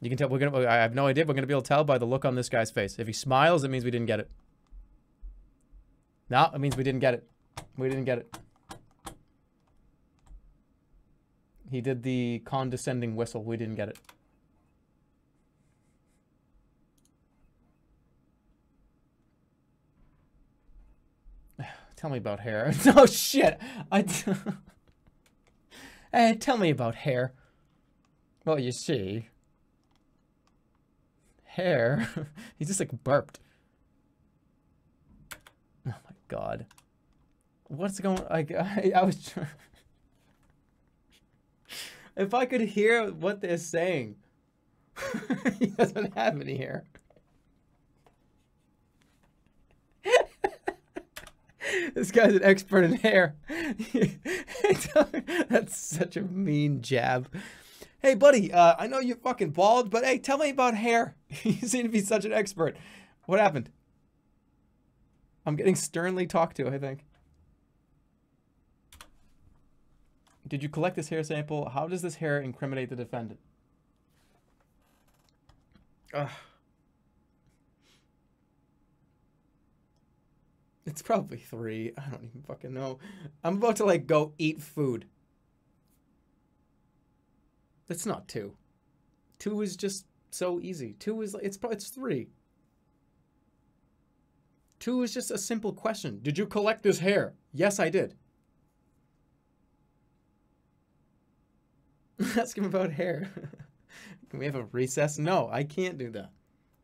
You can tell. We're gonna, I have no idea. We're going to be able to tell by the look on this guy's face. If he smiles, it means we didn't get it. No, it means we didn't get it. We didn't get it. He did the condescending whistle. We didn't get it. Tell me about hair. Oh shit! I hey, tell me about hair. Well, you see, hair. He just like burped. Oh my god! What's going? I I, I was. Trying... If I could hear what they're saying, he doesn't have any hair. This guy's an expert in hair. That's such a mean jab. Hey, buddy, uh, I know you're fucking bald, but hey, tell me about hair. You seem to be such an expert. What happened? I'm getting sternly talked to, I think. Did you collect this hair sample? How does this hair incriminate the defendant? Ugh. It's probably three. I don't even fucking know. I'm about to, like, go eat food. That's not two. Two is just so easy. Two is, it's it's three. Two is just a simple question. Did you collect this hair? Yes, I did. Ask him about hair. Can we have a recess? No, I can't do that.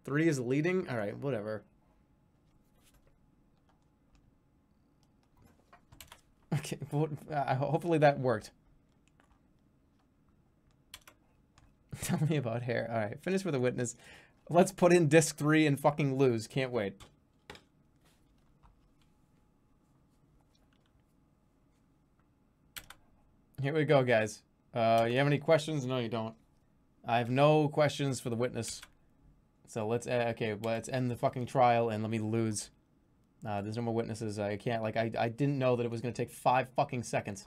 Three is leading. All right, whatever. Okay, uh, hopefully that worked. Tell me about hair. All right, finish with a witness. Let's put in disc three and fucking lose. Can't wait. Here we go, guys. Uh, you have any questions? No, you don't. I have no questions for the witness. So let's, uh, okay, let's end the fucking trial and let me lose. Uh, there's no more witnesses. I can't, like, I, I didn't know that it was going to take five fucking seconds.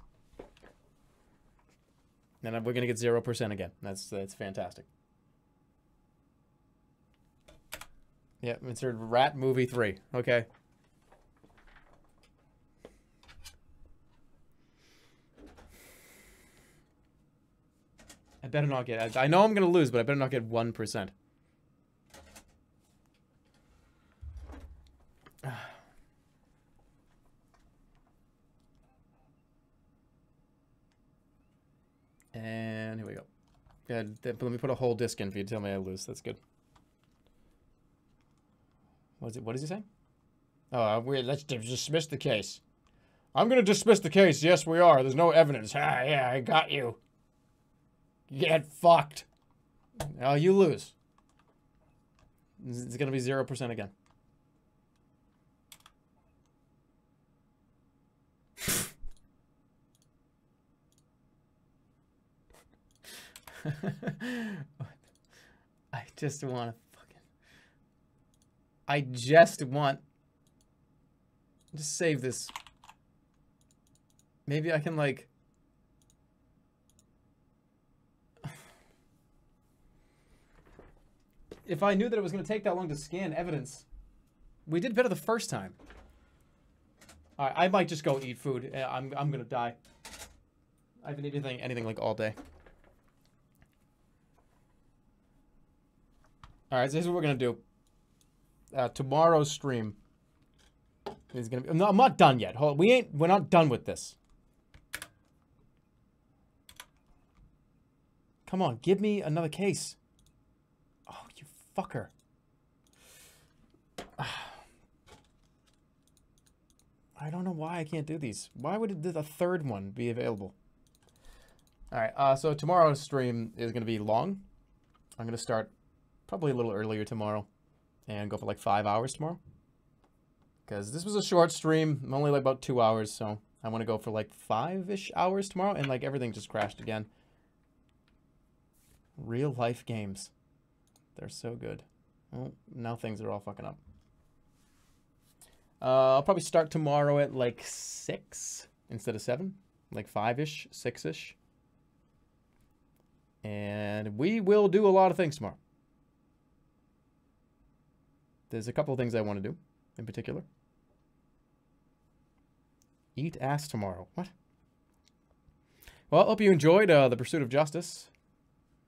And we're going to get zero percent again. That's, that's fantastic. Yep, yeah, insert Rat Movie three. Okay. I better not get, I, I know I'm going to lose, but I better not get one percent. And here we go. Yeah, let me put a whole disc in for you to tell me I lose. That's good. What is it? What does he say? Oh, we let's dismiss the case. I'm going to dismiss the case. Yes, we are. There's no evidence. Ah, yeah, I got you. Get fucked. Oh, you lose. It's going to be zero percent again. I just want to fucking... I just want... Just save this. Maybe I can, like... If I knew that it was going to take that long to scan evidence... We did better the first time. Alright, I might just go eat food. I'm, I'm going to die. I haven't eaten anything, anything, like, all day. Alright, so here's what we're going to do. Uh, tomorrow's stream is going to be... No, I'm not done yet. Hold, we ain't... We're not done with this. Come on, give me another case. Oh, you fucker. I don't know why I can't do these. Why would the third one be available? Alright, uh, so tomorrow's stream is going to be long. I'm going to start... Probably a little earlier tomorrow, and go for like five hours tomorrow. Because this was a short stream, I'm only like about two hours, so I want to go for like five-ish hours tomorrow, and like everything just crashed again. Real life games, they're so good. Well, now things are all fucking up. Uh, I'll probably start tomorrow at like six instead of seven, like five-ish, six-ish, and we will do a lot of things tomorrow. There's a couple of things I want to do, in particular. Eat ass tomorrow. What? Well, I hope you enjoyed uh, The Pursuit of Justice.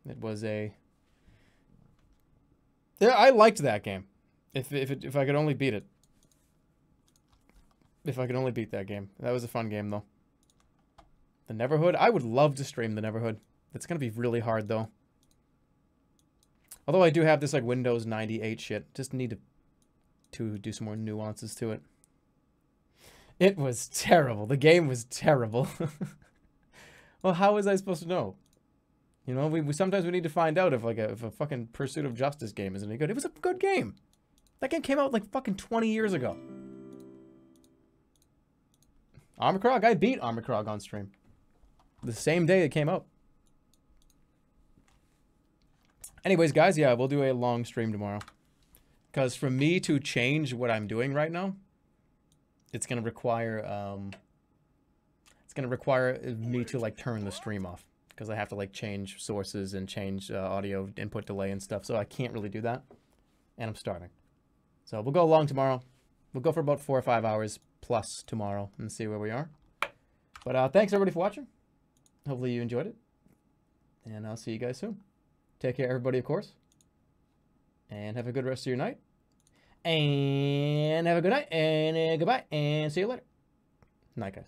It was a... Yeah, I liked that game. If, if, it, if I could only beat it. If I could only beat that game. That was a fun game, though. The Neverhood. I would love to stream The Neverhood. It's going to be really hard, though. Although I do have this, like, Windows ninety-eight shit. Just need to, to do some more nuances to it. It was terrible. The game was terrible. Well, how was I supposed to know? You know, we, we sometimes we need to find out if, like, a, if a fucking Pursuit of Justice game is any good. It was a good game. That game came out, like, fucking twenty years ago. Armored Krog. I beat Armored Krog on stream. The same day it came out. Anyways, guys, yeah, we'll do a long stream tomorrow. Because for me to change what I'm doing right now, it's going to require, um... It's going to require me to, like, turn the stream off. Because I have to, like, change sources and change uh, audio input delay and stuff. So I can't really do that. And I'm starving. So we'll go long tomorrow. We'll go for about four or five hours plus tomorrow and see where we are. But uh, thanks, everybody, for watching. Hopefully you enjoyed it. And I'll see you guys soon. Take care, everybody, of course. And have a good rest of your night. And have a good night. And uh, goodbye. And see you later. Night, guys.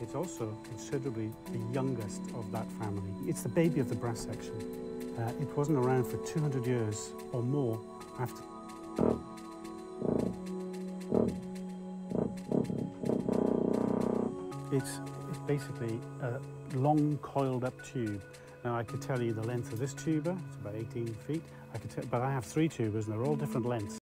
It's also considerably the youngest of that family. It's the baby of the brass section. Uh, it wasn't around for two hundred years or more after. It's, it's basically a long coiled up tube. Now I could tell you the length of this tuber, it's about eighteen feet. I could tell, but I have three tubers and they're all different lengths.